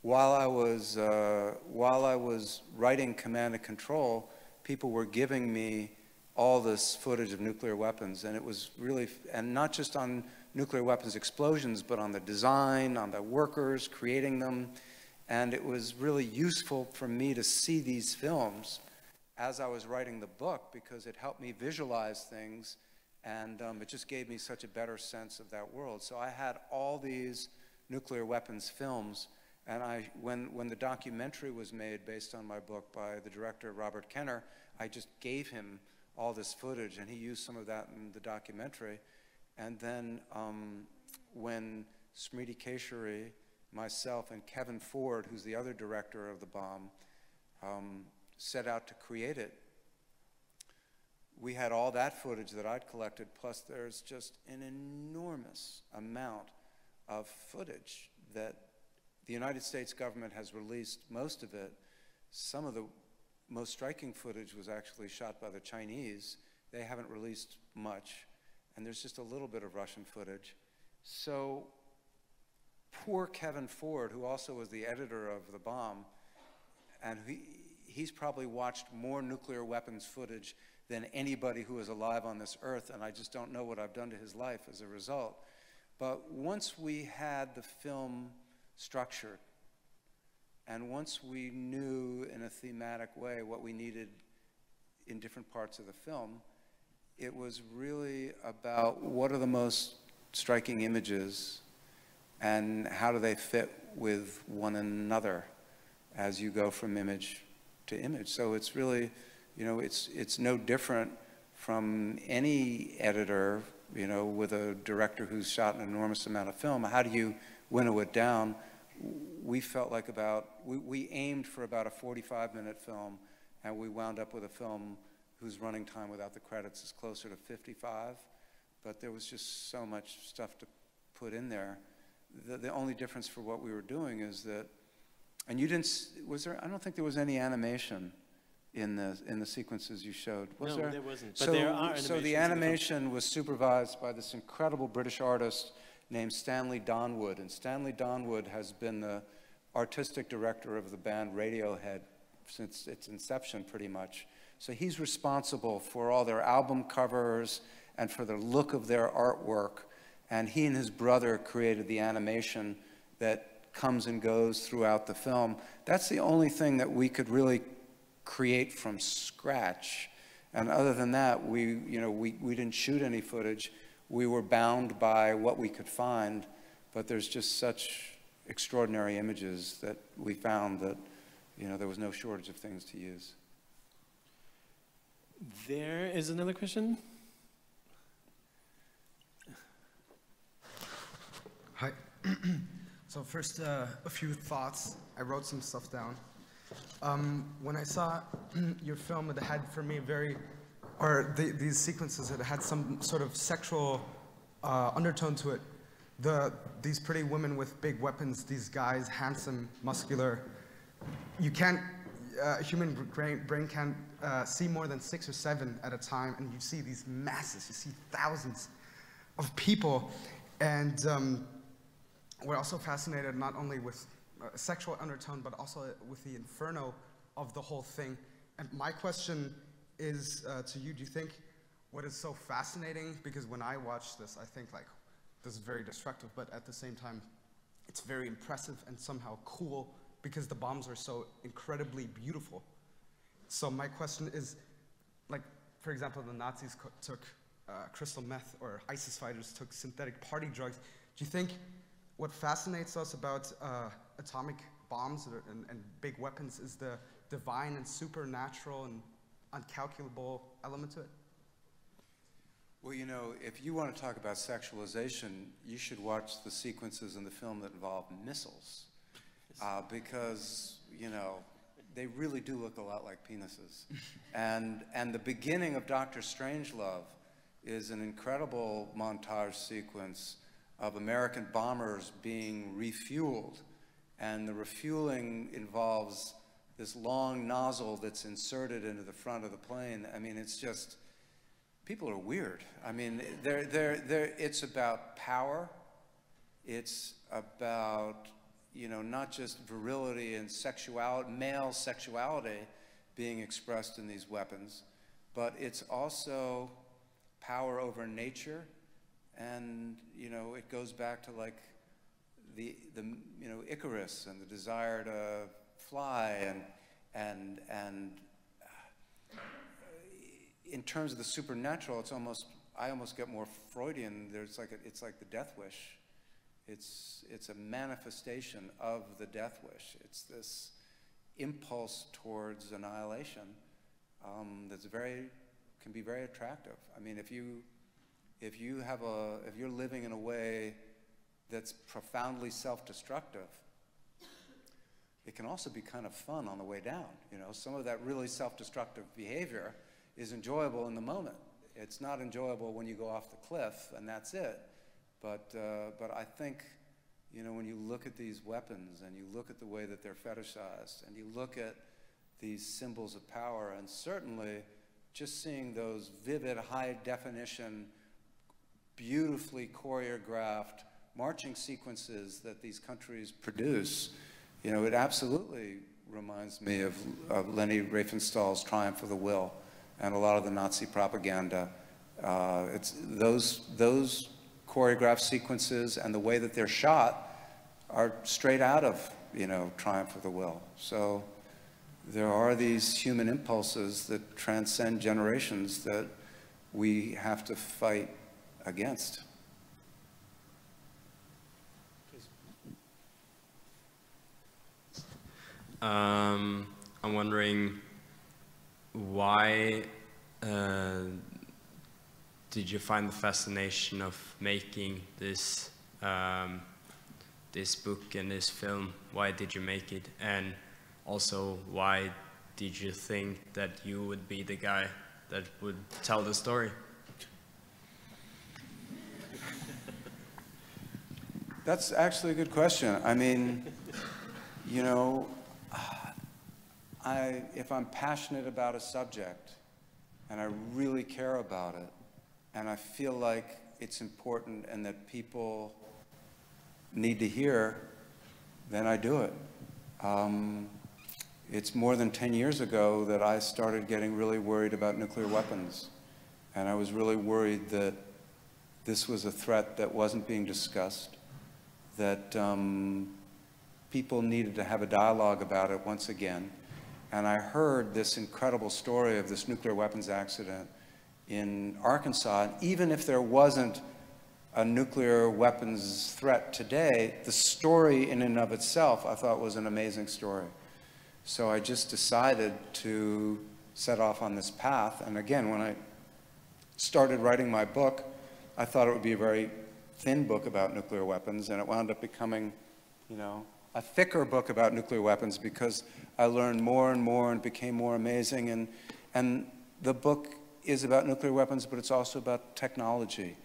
While I was uh, while I was writing Command and Control, people were giving me all this footage of nuclear weapons, and it was really, and not just on nuclear weapons explosions, but on the design, on the workers creating them, and it was really useful for me to see these films as I was writing the book because it helped me visualize things, and um, it just gave me such a better sense of that world. So I had all these nuclear weapons films. And I, when, when the documentary was made based on my book by the director, Robert Kenner, I just gave him all this footage, and he used some of that in the documentary. And then um, when Smriti Keshari, myself, and Kevin Ford, who's the other director of The Bomb, um, set out to create it, we had all that footage that I'd collected, plus there's just an enormous amount of footage that the United States government has released most of it. Some of the most striking footage was actually shot by the Chinese. They haven't released much. And there's just a little bit of Russian footage. So poor Kevin Ford, who also was the editor of The Bomb, and he, he's probably watched more nuclear weapons footage than anybody who is alive on this earth. And I just don't know what I've done to his life as a result. But once we had the film structured, and once we knew in a thematic way what we needed in different parts of the film, it was really about what are the most striking images and how do they fit with one another as you go from image to image. So it's really, you know, it's, it's no different from any editor, you know, with a director who's shot an enormous amount of film. How do you winnow it down? We felt like about, we, we aimed for about a forty-five minute film, and we wound up with a film whose running time without the credits is closer to fifty-five, but there was just so much stuff to put in there. The, the only difference for what we were doing is that, and you didn't, was there, I don't think there was any animation in the in the sequences you showed. Was no, there, there wasn't. But so, there are so the animation was supervised by this incredible British artist named Stanley Donwood, and Stanley Donwood has been the artistic director of the band Radiohead since its inception, pretty much. So he's responsible for all their album covers and for the look of their artwork. And he and his brother created the animation that comes and goes throughout the film. That's the only thing that we could really create from scratch. And other than that, we, you know, we, we didn't shoot any footage. We were bound by what we could find, but there's just such extraordinary images that we found that, you know, there was no shortage of things to use. There is another question. Hi. So first, uh, a few thoughts. I wrote some stuff down. Um, when I saw your film, it had for me very, or the, these sequences, it had some sort of sexual uh, undertone to it. The, these pretty women with big weapons, these guys, handsome, muscular. You can't, uh, human brain, brain can't uh, see more than six or seven at a time, and you see these masses, you see thousands of people. And um, we're also fascinated not only with uh, sexual undertone, but also with the inferno of the whole thing. And my question is uh, to you, do you think what is so fascinating, because when I watch this, I think like, this is very destructive, but at the same time, it's very impressive and somehow cool because the bombs are so incredibly beautiful. So my question is, like, for example, the Nazis co took Uh, crystal meth, or ISIS fighters took synthetic party drugs. Do you think what fascinates us about uh, atomic bombs or, and, and big weapons is the divine and supernatural and uncalculable element to it? Well, you know, if you want to talk about sexualization, you should watch the sequences in the film that involve missiles, uh, because, you know, they really do look a lot like penises. and, and the beginning of Doctor Strangelove is an incredible montage sequence of American bombers being refueled. And the refueling involves this long nozzle that's inserted into the front of the plane. I mean, it's just, people are weird. I mean, they're, they're, they're, it's about power. It's about, you know, not just virility and sexuality, male sexuality being expressed in these weapons, but it's also power over nature, and, you know, it goes back to like the, the you know, Icarus and the desire to fly, and, and, and in terms of the supernatural, it's almost, I almost get more Freudian. There's like, a, it's like the death wish. It's, it's a manifestation of the death wish. It's this impulse towards annihilation um, that's very, can be very attractive. I mean, if you, if you have a, if you're living in a way that's profoundly self-destructive, it can also be kind of fun on the way down. You know, some of that really self-destructive behavior is enjoyable in the moment. It's not enjoyable when you go off the cliff and that's it. But, uh, but I think, you know, when you look at these weapons and you look at the way that they're fetishized and you look at these symbols of power, and certainly just seeing those vivid, high-definition, beautifully choreographed marching sequences that these countries produce, you know, it absolutely reminds me of, of Leni Riefenstahl's Triumph of the Will and a lot of the Nazi propaganda. Uh, it's those, those choreographed sequences and the way that they're shot are straight out of, you know, Triumph of the Will. So there are these human impulses that transcend generations that we have to fight against. Um, I'm wondering why uh, did you find the fascination of making this um, this book and this film? Why did you make it? And also, why did you think that you would be the guy that would tell the story? That's actually a good question. I mean, you know, I, if I'm passionate about a subject and I really care about it and I feel like it's important and that people need to hear, then I do it. Um, it's more than ten years ago that I started getting really worried about nuclear weapons. And I was really worried that this was a threat that wasn't being discussed, that um, people needed to have a dialogue about it once again. And I heard this incredible story of this nuclear weapons accident in Arkansas. And even if there wasn't a nuclear weapons threat today, the story in and of itself I thought was an amazing story. So I just decided to set off on this path. And again, when I started writing my book, I thought it would be a very thin book about nuclear weapons, and it wound up becoming, you know, a thicker book about nuclear weapons, because I learned more and more and became more amazing. And, and the book is about nuclear weapons, but it's also about technology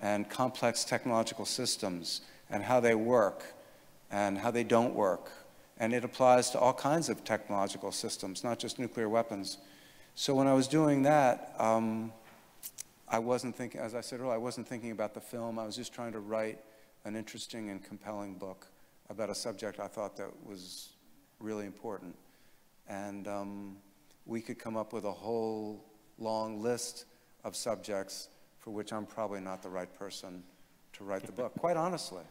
and complex technological systems and how they work and how they don't work. And it applies to all kinds of technological systems, not just nuclear weapons. So when I was doing that, um, I wasn't thinking, as I said earlier, I wasn't thinking about the film. I was just trying to write an interesting and compelling book about a subject I thought that was really important. And um, we could come up with a whole long list of subjects for which I'm probably not the right person to write the book, quite honestly.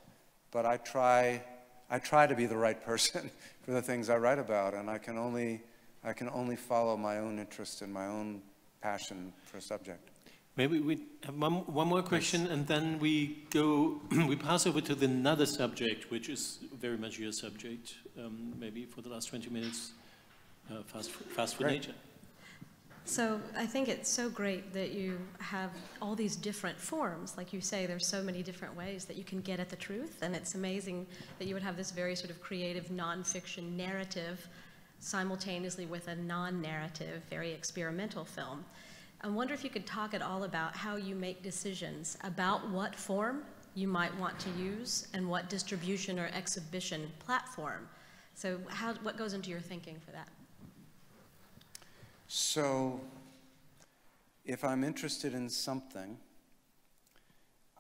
But I try, I try to be the right person for the things I write about, and I can only, I can only follow my own interest and my own passion for a subject. Maybe we have one, one more question, and then we go, we pass over to the another subject, which is very much your subject, um, maybe for the last twenty minutes, uh, fast, fast food nature. So I think it's so great that you have all these different forms. Like you say, there's so many different ways that you can get at the truth, and it's amazing that you would have this very sort of creative nonfiction narrative simultaneously with a non-narrative, very experimental film. I wonder if you could talk at all about how you make decisions about what form you might want to use and what distribution or exhibition platform. So how, what goes into your thinking for that? So if I'm interested in something,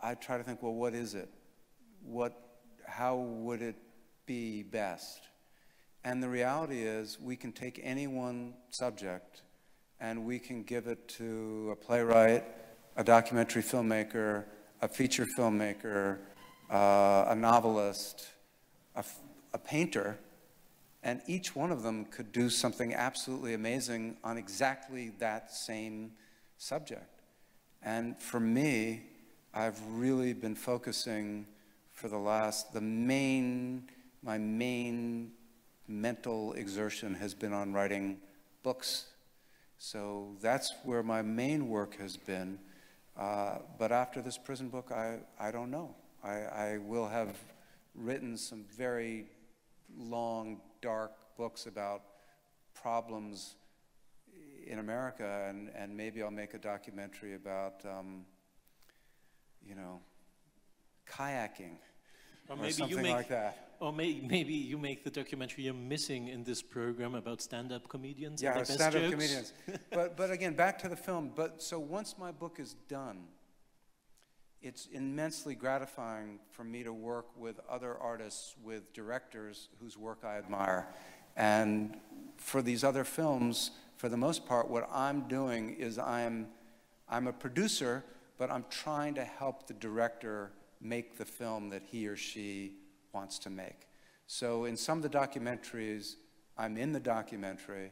I try to think, well, what is it? What, how would it be best? And the reality is we can take any one subject and we can give it to a playwright, a documentary filmmaker, a feature filmmaker, uh, a novelist, a, a painter, and each one of them could do something absolutely amazing on exactly that same subject. And for me, I've really been focusing for the last, the main, my main mental exertion has been on writing books. So that's where my main work has been. Uh, but after this prison book, I, I don't know. I, I will have written some very long, dark books about problems in America, and, and maybe I'll make a documentary about, um, you know, kayaking or, or maybe something you make, like that. Or may, maybe you make the documentary you're missing in this program about stand-up comedians. Yeah, and stand-up comedians. but, but again, back to the film. But so once my book is done, it's immensely gratifying for me to work with other artists, with directors whose work I admire. And for these other films, for the most part, what I'm doing is I'm, I'm a producer, but I'm trying to help the director make the film that he or she wants to make. So in some of the documentaries, I'm in the documentary,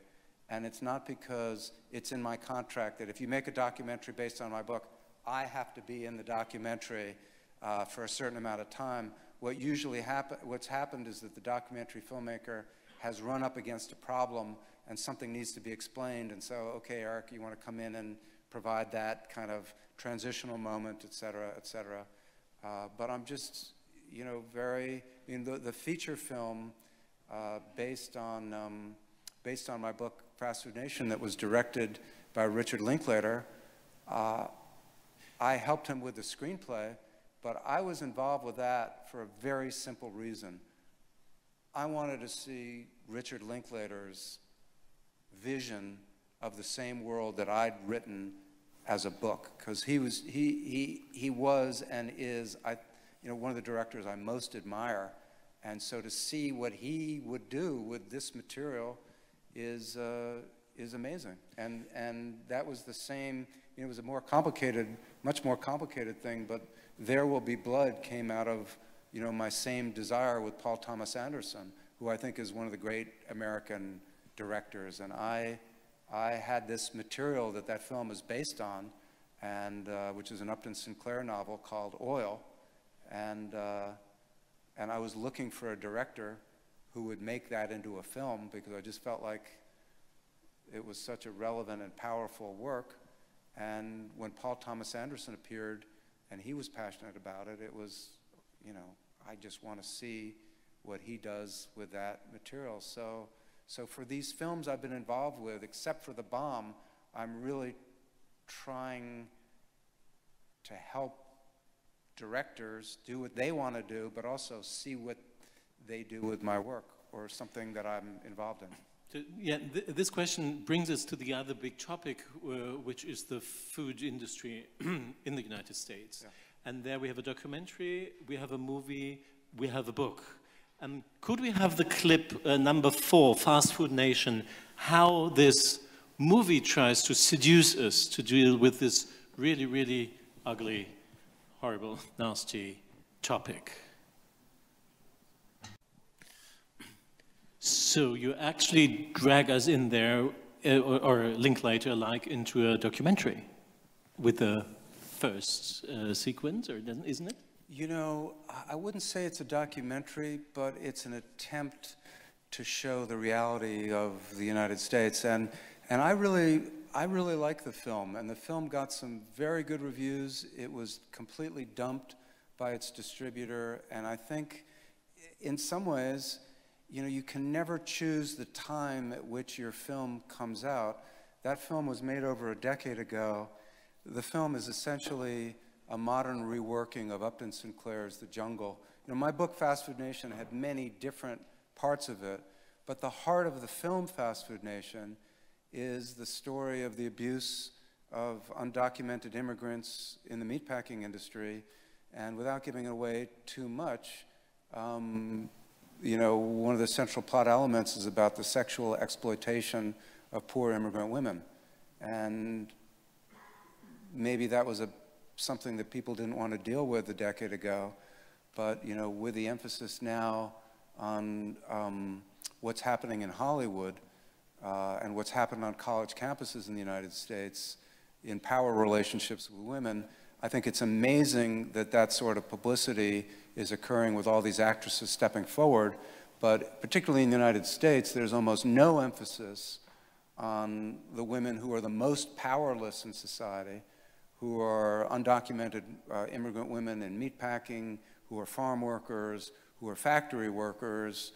and it's not because it's in my contract that if you make a documentary based on my book, I have to be in the documentary uh, for a certain amount of time. What usually happen, what's happened is that the documentary filmmaker has run up against a problem and something needs to be explained, and so, okay, Eric, you want to come in and provide that kind of transitional moment, et cetera, et cetera. Uh, but I'm just, you know, very, I mean, the, the feature film uh, based on um, based on my book, Fast Food Nation, that was directed by Richard Linklater, uh, I helped him with the screenplay, but I was involved with that for a very simple reason. I wanted to see Richard Linklater's vision of the same world that I'd written as a book, because he was he he he was and is I you know one of the directors I most admire, and so to see what he would do with this material is uh, is amazing. And and that was the same. You know, it was a more complicated, much more complicated thing. But There Will Be Blood came out of you know my same desire with Paul Thomas Anderson, who I think is one of the great American directors, and I. I had this material that that film is based on, and uh, which is an Upton Sinclair novel called Oil, and uh, and I was looking for a director who would make that into a film, because I just felt like it was such a relevant and powerful work. And when Paul Thomas Anderson appeared, and he was passionate about it, it was, you know, I just want to see what he does with that material. So. So for these films I've been involved with, except for The Bomb, I'm really trying to help directors do what they want to do, but also see what they do with my work or something that I'm involved in. So, yeah, th this question brings us to the other big topic, uh, which is the food industry in the United States. Yeah. And there we have a documentary, we have a movie, we have a book. Um, could we have the clip uh, number four, Fast Food Nation, how this movie tries to seduce us to deal with this really, really ugly, horrible, nasty topic. So you actually drag us in there, uh, or, or link later, like into a documentary with the first uh, sequence, or isn't it? You know, I wouldn't say it's a documentary, but it's an attempt to show the reality of the United States. And, and I really, I really like the film. And the film got some very good reviews. It was completely dumped by its distributor. And I think in some ways, you know, you can never choose the time at which your film comes out. That film was made over a decade ago. The film is essentially a modern reworking of Upton Sinclair's The Jungle. You know, my book, Fast Food Nation, had many different parts of it, but the heart of the film, Fast Food Nation, is the story of the abuse of undocumented immigrants in the meatpacking industry. And without giving away too much, um, you know, one of the central plot elements is about the sexual exploitation of poor immigrant women. And maybe that was a something that people didn't want to deal with a decade ago, but you know, with the emphasis now on um, what's happening in Hollywood uh, and what's happened on college campuses in the United States in power relationships with women, I think it's amazing that that sort of publicity is occurring with all these actresses stepping forward. But particularly in the United States, there's almost no emphasis on the women who are the most powerless in society, who are undocumented uh, immigrant women in meatpacking, who are farm workers, who are factory workers,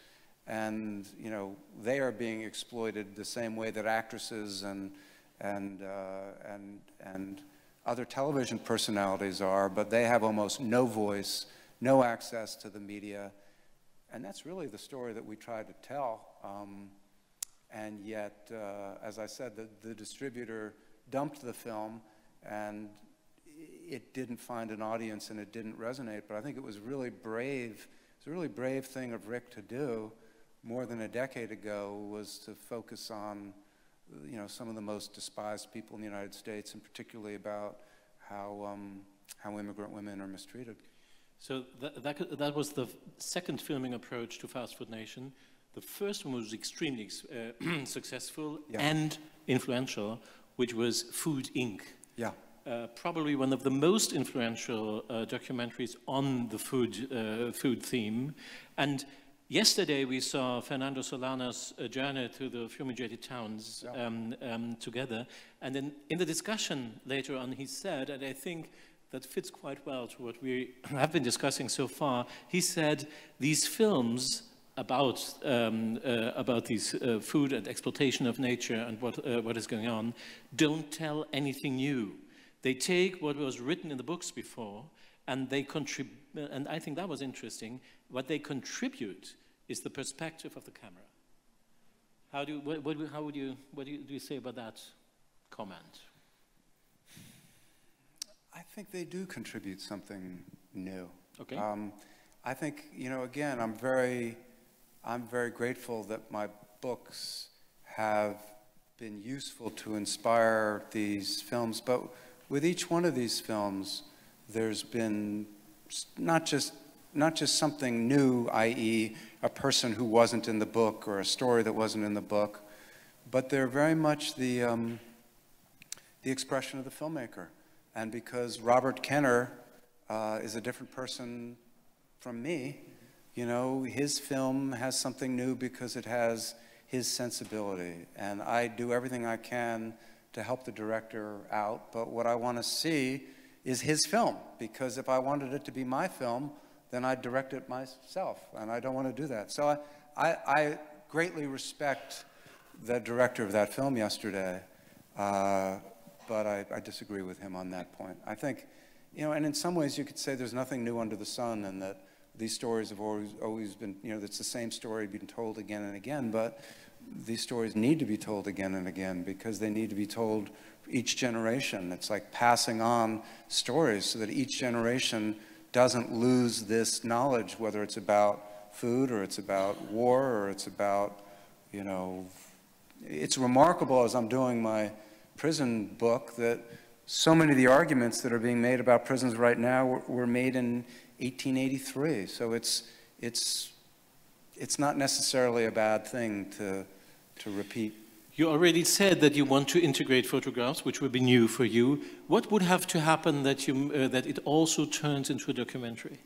and you know they are being exploited the same way that actresses and and uh, and and other television personalities are, but they have almost no voice, no access to the media, and that's really the story that we try to tell. Um, and yet, uh, as I said, the, the distributor dumped the film. And it didn't find an audience and it didn't resonate, but I think it was really brave. It's a really brave thing of Rick to do more than a decade ago, was to focus on you know, some of the most despised people in the United States, and particularly about how, um, how immigrant women are mistreated. So that, that, that was the second filming approach to Fast Food Nation. The first one was extremely uh, successful, yeah, and influential, which was Food, Incorporated. Yeah, uh, probably one of the most influential uh, documentaries on the food uh, food theme. And yesterday we saw Fernando Solana's uh, journey to the fumigated towns, yeah, um, um, together. And then in the discussion later on, he said, and I think that fits quite well to what we have been discussing so far. He said these films about um, uh, about these uh, food and exploitation of nature and what uh, what is going on don't tell anything new. They take what was written in the books before, and they contribute. And I think that was interesting. What they contribute is the perspective of the camera. How do you, what, what, how would you, what do you, do you say about that comment? I think they do contribute something new. Okay. Um, I think, you know, again, I'm very, I'm very grateful that my books have been useful to inspire these films. But with each one of these films, there's been not just not just something new, that is a person who wasn't in the book or a story that wasn't in the book, but they're very much the, um, the expression of the filmmaker. And because Robert Kenner uh, is a different person from me, you know, his film has something new because it has his sensibility. And I do everything I can to help the director out, but what I want to see is his film, because if I wanted it to be my film, then I'd direct it myself, and I don't want to do that. So I, I, I greatly respect the director of that film yesterday, uh, but I, I disagree with him on that point. I think, you know, and in some ways you could say there's nothing new under the sun, and that these stories have always, always been, you know, it's the same story being told again and again, but these stories need to be told again and again because they need to be told each generation. It's like passing on stories so that each generation doesn't lose this knowledge, whether it's about food or it's about war or it's about, you know, it's remarkable as I'm doing my prison book that so many of the arguments that are being made about prisons right now were, were made in eighteen eighty-three. So it's, it's, it's not necessarily a bad thing to, to repeat. You already said that you want to integrate photographs, which would be new for you. What would have to happen that, you, uh, that it also turns into a documentary?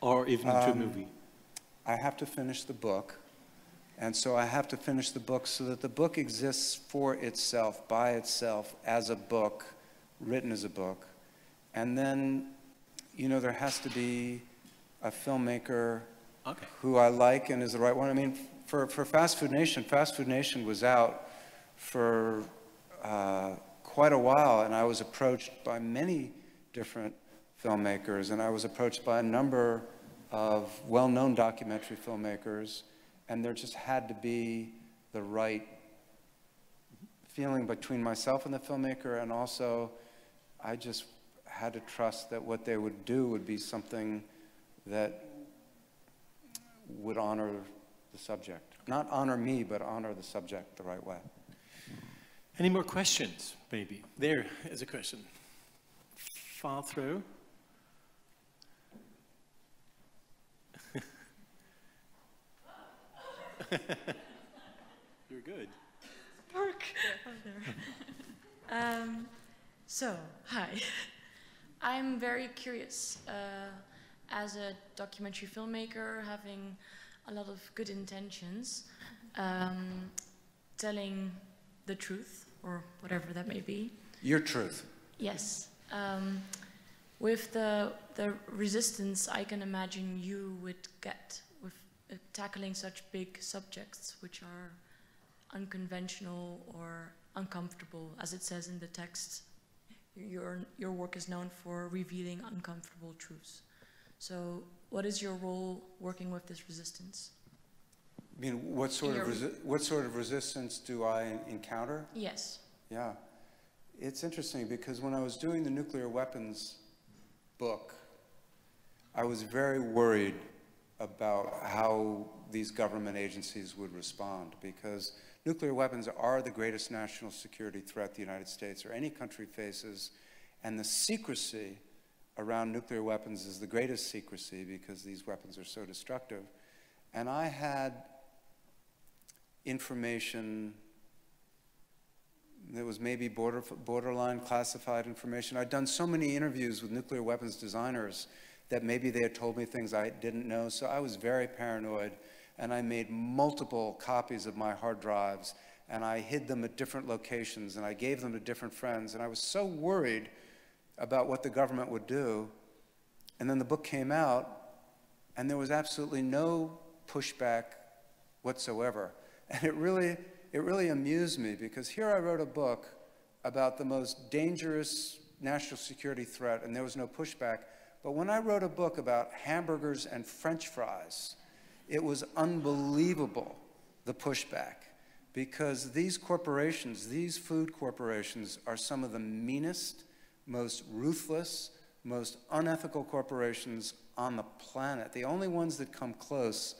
Or even into um, a movie? I have to finish the book. And so I have to finish the book so that the book exists for itself, by itself, as a book, written as a book. And then, you know, there has to be a filmmaker okay. who I like and is the right one. I mean, for, for Fast Food Nation, Fast Food Nation was out for uh, quite a while, and I was approached by many different filmmakers, and I was approached by a number of well-known documentary filmmakers, and there just had to be the right feeling between myself and the filmmaker, and also I just had to trust that what they would do would be something that would honor the subject. Not honor me, but honor the subject the right way. Any more questions, maybe? There is a question. Far through. You're good. Park. um, so, hi. I'm very curious. Uh, as a documentary filmmaker, having a lot of good intentions, um, telling the truth, or whatever that may be. Your truth. Yes. Um, with the, the resistance I can imagine you would get with uh, tackling such big subjects, which are unconventional or uncomfortable, as it says in the text. Your, your work is known for revealing uncomfortable truths. So what is your role working with this resistance? I mean, what sort of resi what sort of resistance do I encounter? Yes. Yeah. It's interesting because when I was doing the nuclear weapons book, I was very worried about how these government agencies would respond, because nuclear weapons are the greatest national security threat the United States or any country faces, and the secrecy around nuclear weapons is the greatest secrecy because these weapons are so destructive. And I had information that was maybe border, borderline classified information. I'd done so many interviews with nuclear weapons designers that maybe they had told me things I didn't know, so I was very paranoid, and I made multiple copies of my hard drives, and I hid them at different locations, and I gave them to different friends, and I was so worried about what the government would do. And then the book came out, and there was absolutely no pushback whatsoever. And it really, it really amused me, because here I wrote a book about the most dangerous national security threat, and there was no pushback. But when I wrote a book about hamburgers and French fries, it was unbelievable, the pushback. because these corporations, these food corporations, are some of the meanest, most ruthless, most unethical corporations on the planet. The only ones that come close,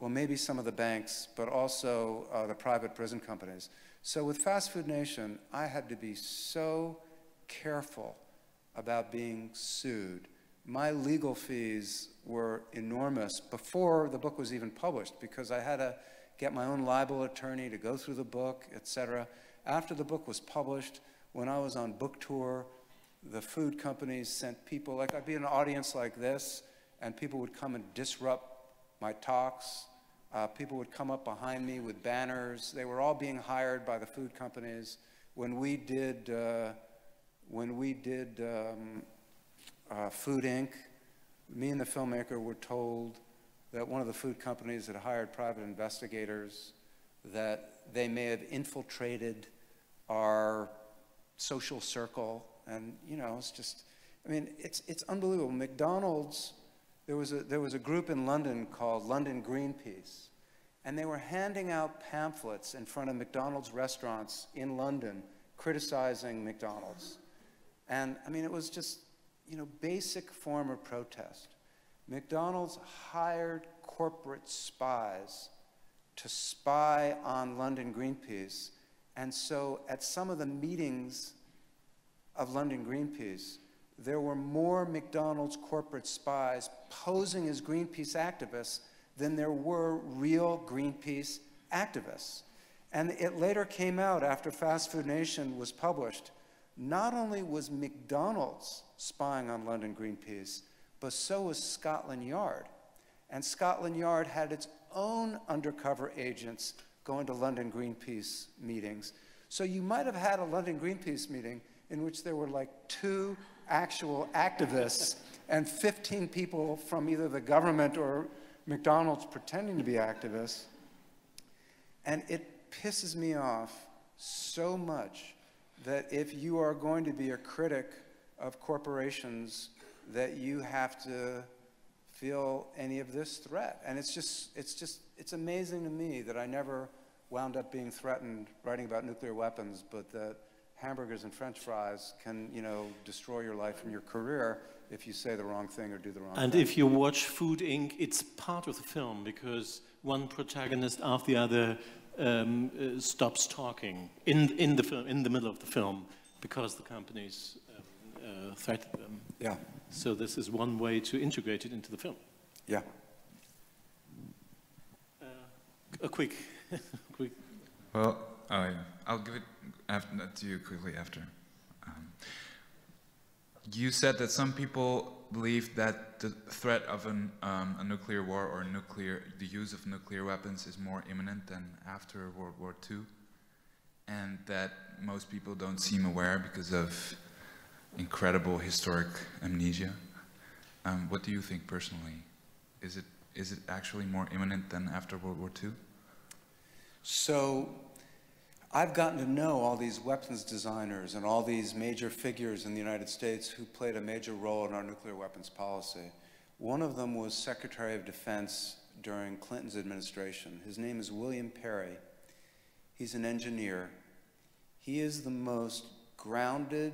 well, maybe some of the banks, but also uh, the private prison companies. So with Fast Food Nation, I had to be so careful about being sued. My legal fees were enormous before the book was even published, because I had to get my own libel attorney to go through the book, et cetera. After the book was published, when I was on book tour, the food companies sent people, like I'd be in an audience like this, and people would come and disrupt my talks. Uh, people would come up behind me with banners. They were all being hired by the food companies. When we did, uh, when we did um, uh, Food, Incorporated, me and the filmmaker were told that one of the food companies had hired private investigators, that they may have infiltrated our social circle. And, you know, it's just, I mean, it's, it's unbelievable. McDonald's, there was, a, there was a group in London called London Greenpeace, and they were handing out pamphlets in front of McDonald's restaurants in London criticizing McDonald's. And, I mean, it was just, you know, basic form of protest. McDonald's hired corporate spies to spy on London Greenpeace. And so at some of the meetings of London Greenpeace, there were more McDonald's corporate spies posing as Greenpeace activists than there were real Greenpeace activists. And it later came out, after Fast Food Nation was published, not only was McDonald's spying on London Greenpeace, but so was Scotland Yard. And Scotland Yard had its own undercover agents going to London Greenpeace meetings. So you might have had a London Greenpeace meeting in which there were like two actual activists and fifteen people from either the government or McDonald's pretending to be activists. And it pisses me off so much that if you are going to be a critic of corporations, that you have to feel any of this threat. And it's just, it's just, it's amazing to me that I never wound up being threatened writing about nuclear weapons, but that hamburgers and French fries can, you know, destroy your life and your career if you say the wrong thing or do the wrong and thing. And if you watch Food, Incorporated, it's part of the film, because one protagonist after the other um, uh, stops talking in, in, the film, in the middle of the film, because the companies um, uh, threatened them. Yeah. So this is one way to integrate it into the film. Yeah. Uh, a quick, quick. Well, I, I'll give it after, to you quickly after. Um, you said that some people believe that the threat of an, um, a nuclear war or nuclear, the use of nuclear weapons is more imminent than after World War Two, and that most people don't seem aware because of incredible historic amnesia. Um, what do you think personally? Is it, is it actually more imminent than after World War Two? So I've gotten to know all these weapons designers and all these major figures in the United States who played a major role in our nuclear weapons policy. One of them was Secretary of Defense during Clinton's administration. His name is William Perry. He's an engineer. He is the most grounded,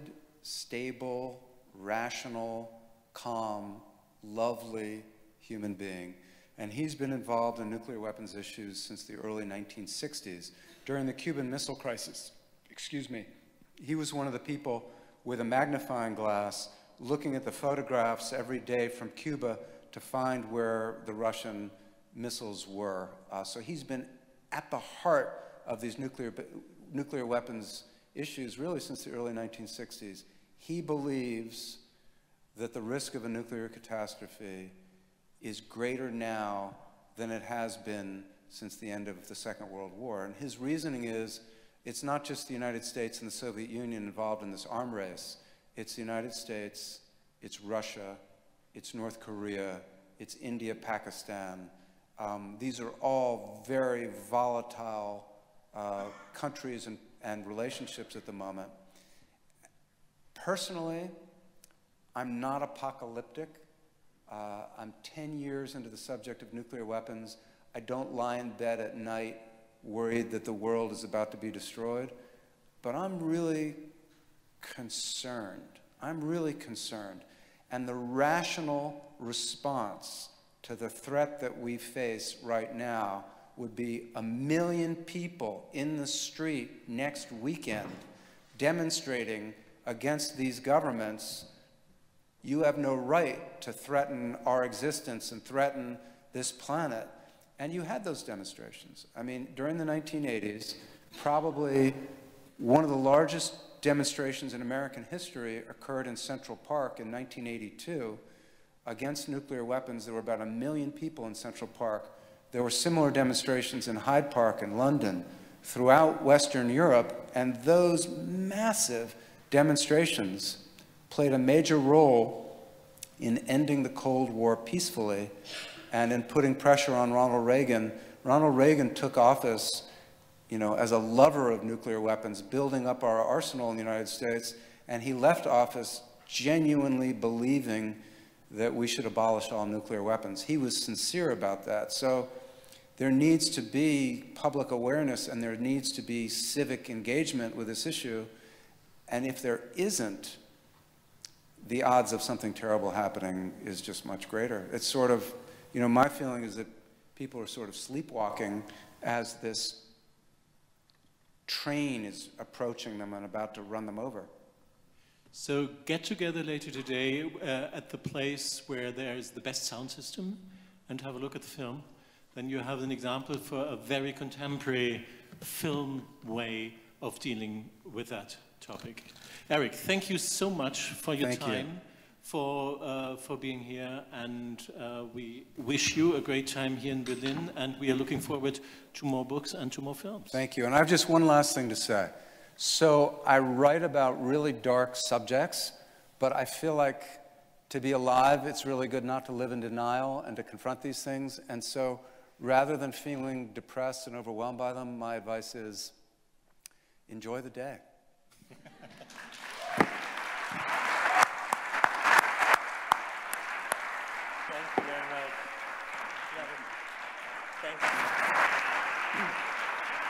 stable, rational, calm, lovely human being. And he's been involved in nuclear weapons issues since the early nineteen sixties. During the Cuban Missile Crisis, excuse me, he was one of the people with a magnifying glass looking at the photographs every day from Cuba to find where the Russian missiles were. Uh, so he's been at the heart of these nuclear, nuclear weapons issues really since the early nineteen sixties. He believes that the risk of a nuclear catastrophe is greater now than it has been since the end of the Second World War. And his reasoning is, it's not just the United States and the Soviet Union involved in this arms race. It's the United States, it's Russia, it's North Korea, it's India, Pakistan. Um, these are all very volatile uh, countries and, and relationships at the moment. Personally, I'm not apocalyptic. Uh, I'm ten years into the subject of nuclear weapons. I don't lie in bed at night worried that the world is about to be destroyed, but I'm really concerned. I'm really concerned. And the rational response to the threat that we face right now would be a million people in the street next weekend demonstrating against these governments. You have no right to threaten our existence and threaten this planet. And you had those demonstrations. I mean, during the nineteen eighties, probably one of the largest demonstrations in American history occurred in Central Park in nineteen eighty-two against nuclear weapons. There were about a million people in Central Park. There were similar demonstrations in Hyde Park in London, throughout Western Europe, and those massive demonstrations played a major role in ending the Cold War peacefully and in putting pressure on Ronald Reagan. Ronald Reagan took office, you know, as a lover of nuclear weapons, building up our arsenal in the United States, and he left office genuinely believing that we should abolish all nuclear weapons. He was sincere about that. So there needs to be public awareness and there needs to be civic engagement with this issue. And if there isn't, the odds of something terrible happening is just much greater. It's sort of, you know, my feeling is that people are sort of sleepwalking as this train is approaching them and about to run them over. So get together later today uh, at the place where there is the best sound system and have a look at the film. Then you have an example for a very contemporary film way of dealing with that topic. Eric, thank you so much for your thank time, you. for, uh, for being here, and uh, we wish you a great time here in Berlin, and we are looking forward to more books and to more films. Thank you, and I have just one last thing to say. So I write about really dark subjects, but I feel like to be alive, it's really good not to live in denial and to confront these things, and so rather than feeling depressed and overwhelmed by them, my advice is enjoy the day.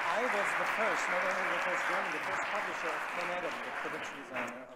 I was the first, not only the first woman, the first publisher of Command and Control, the production designer.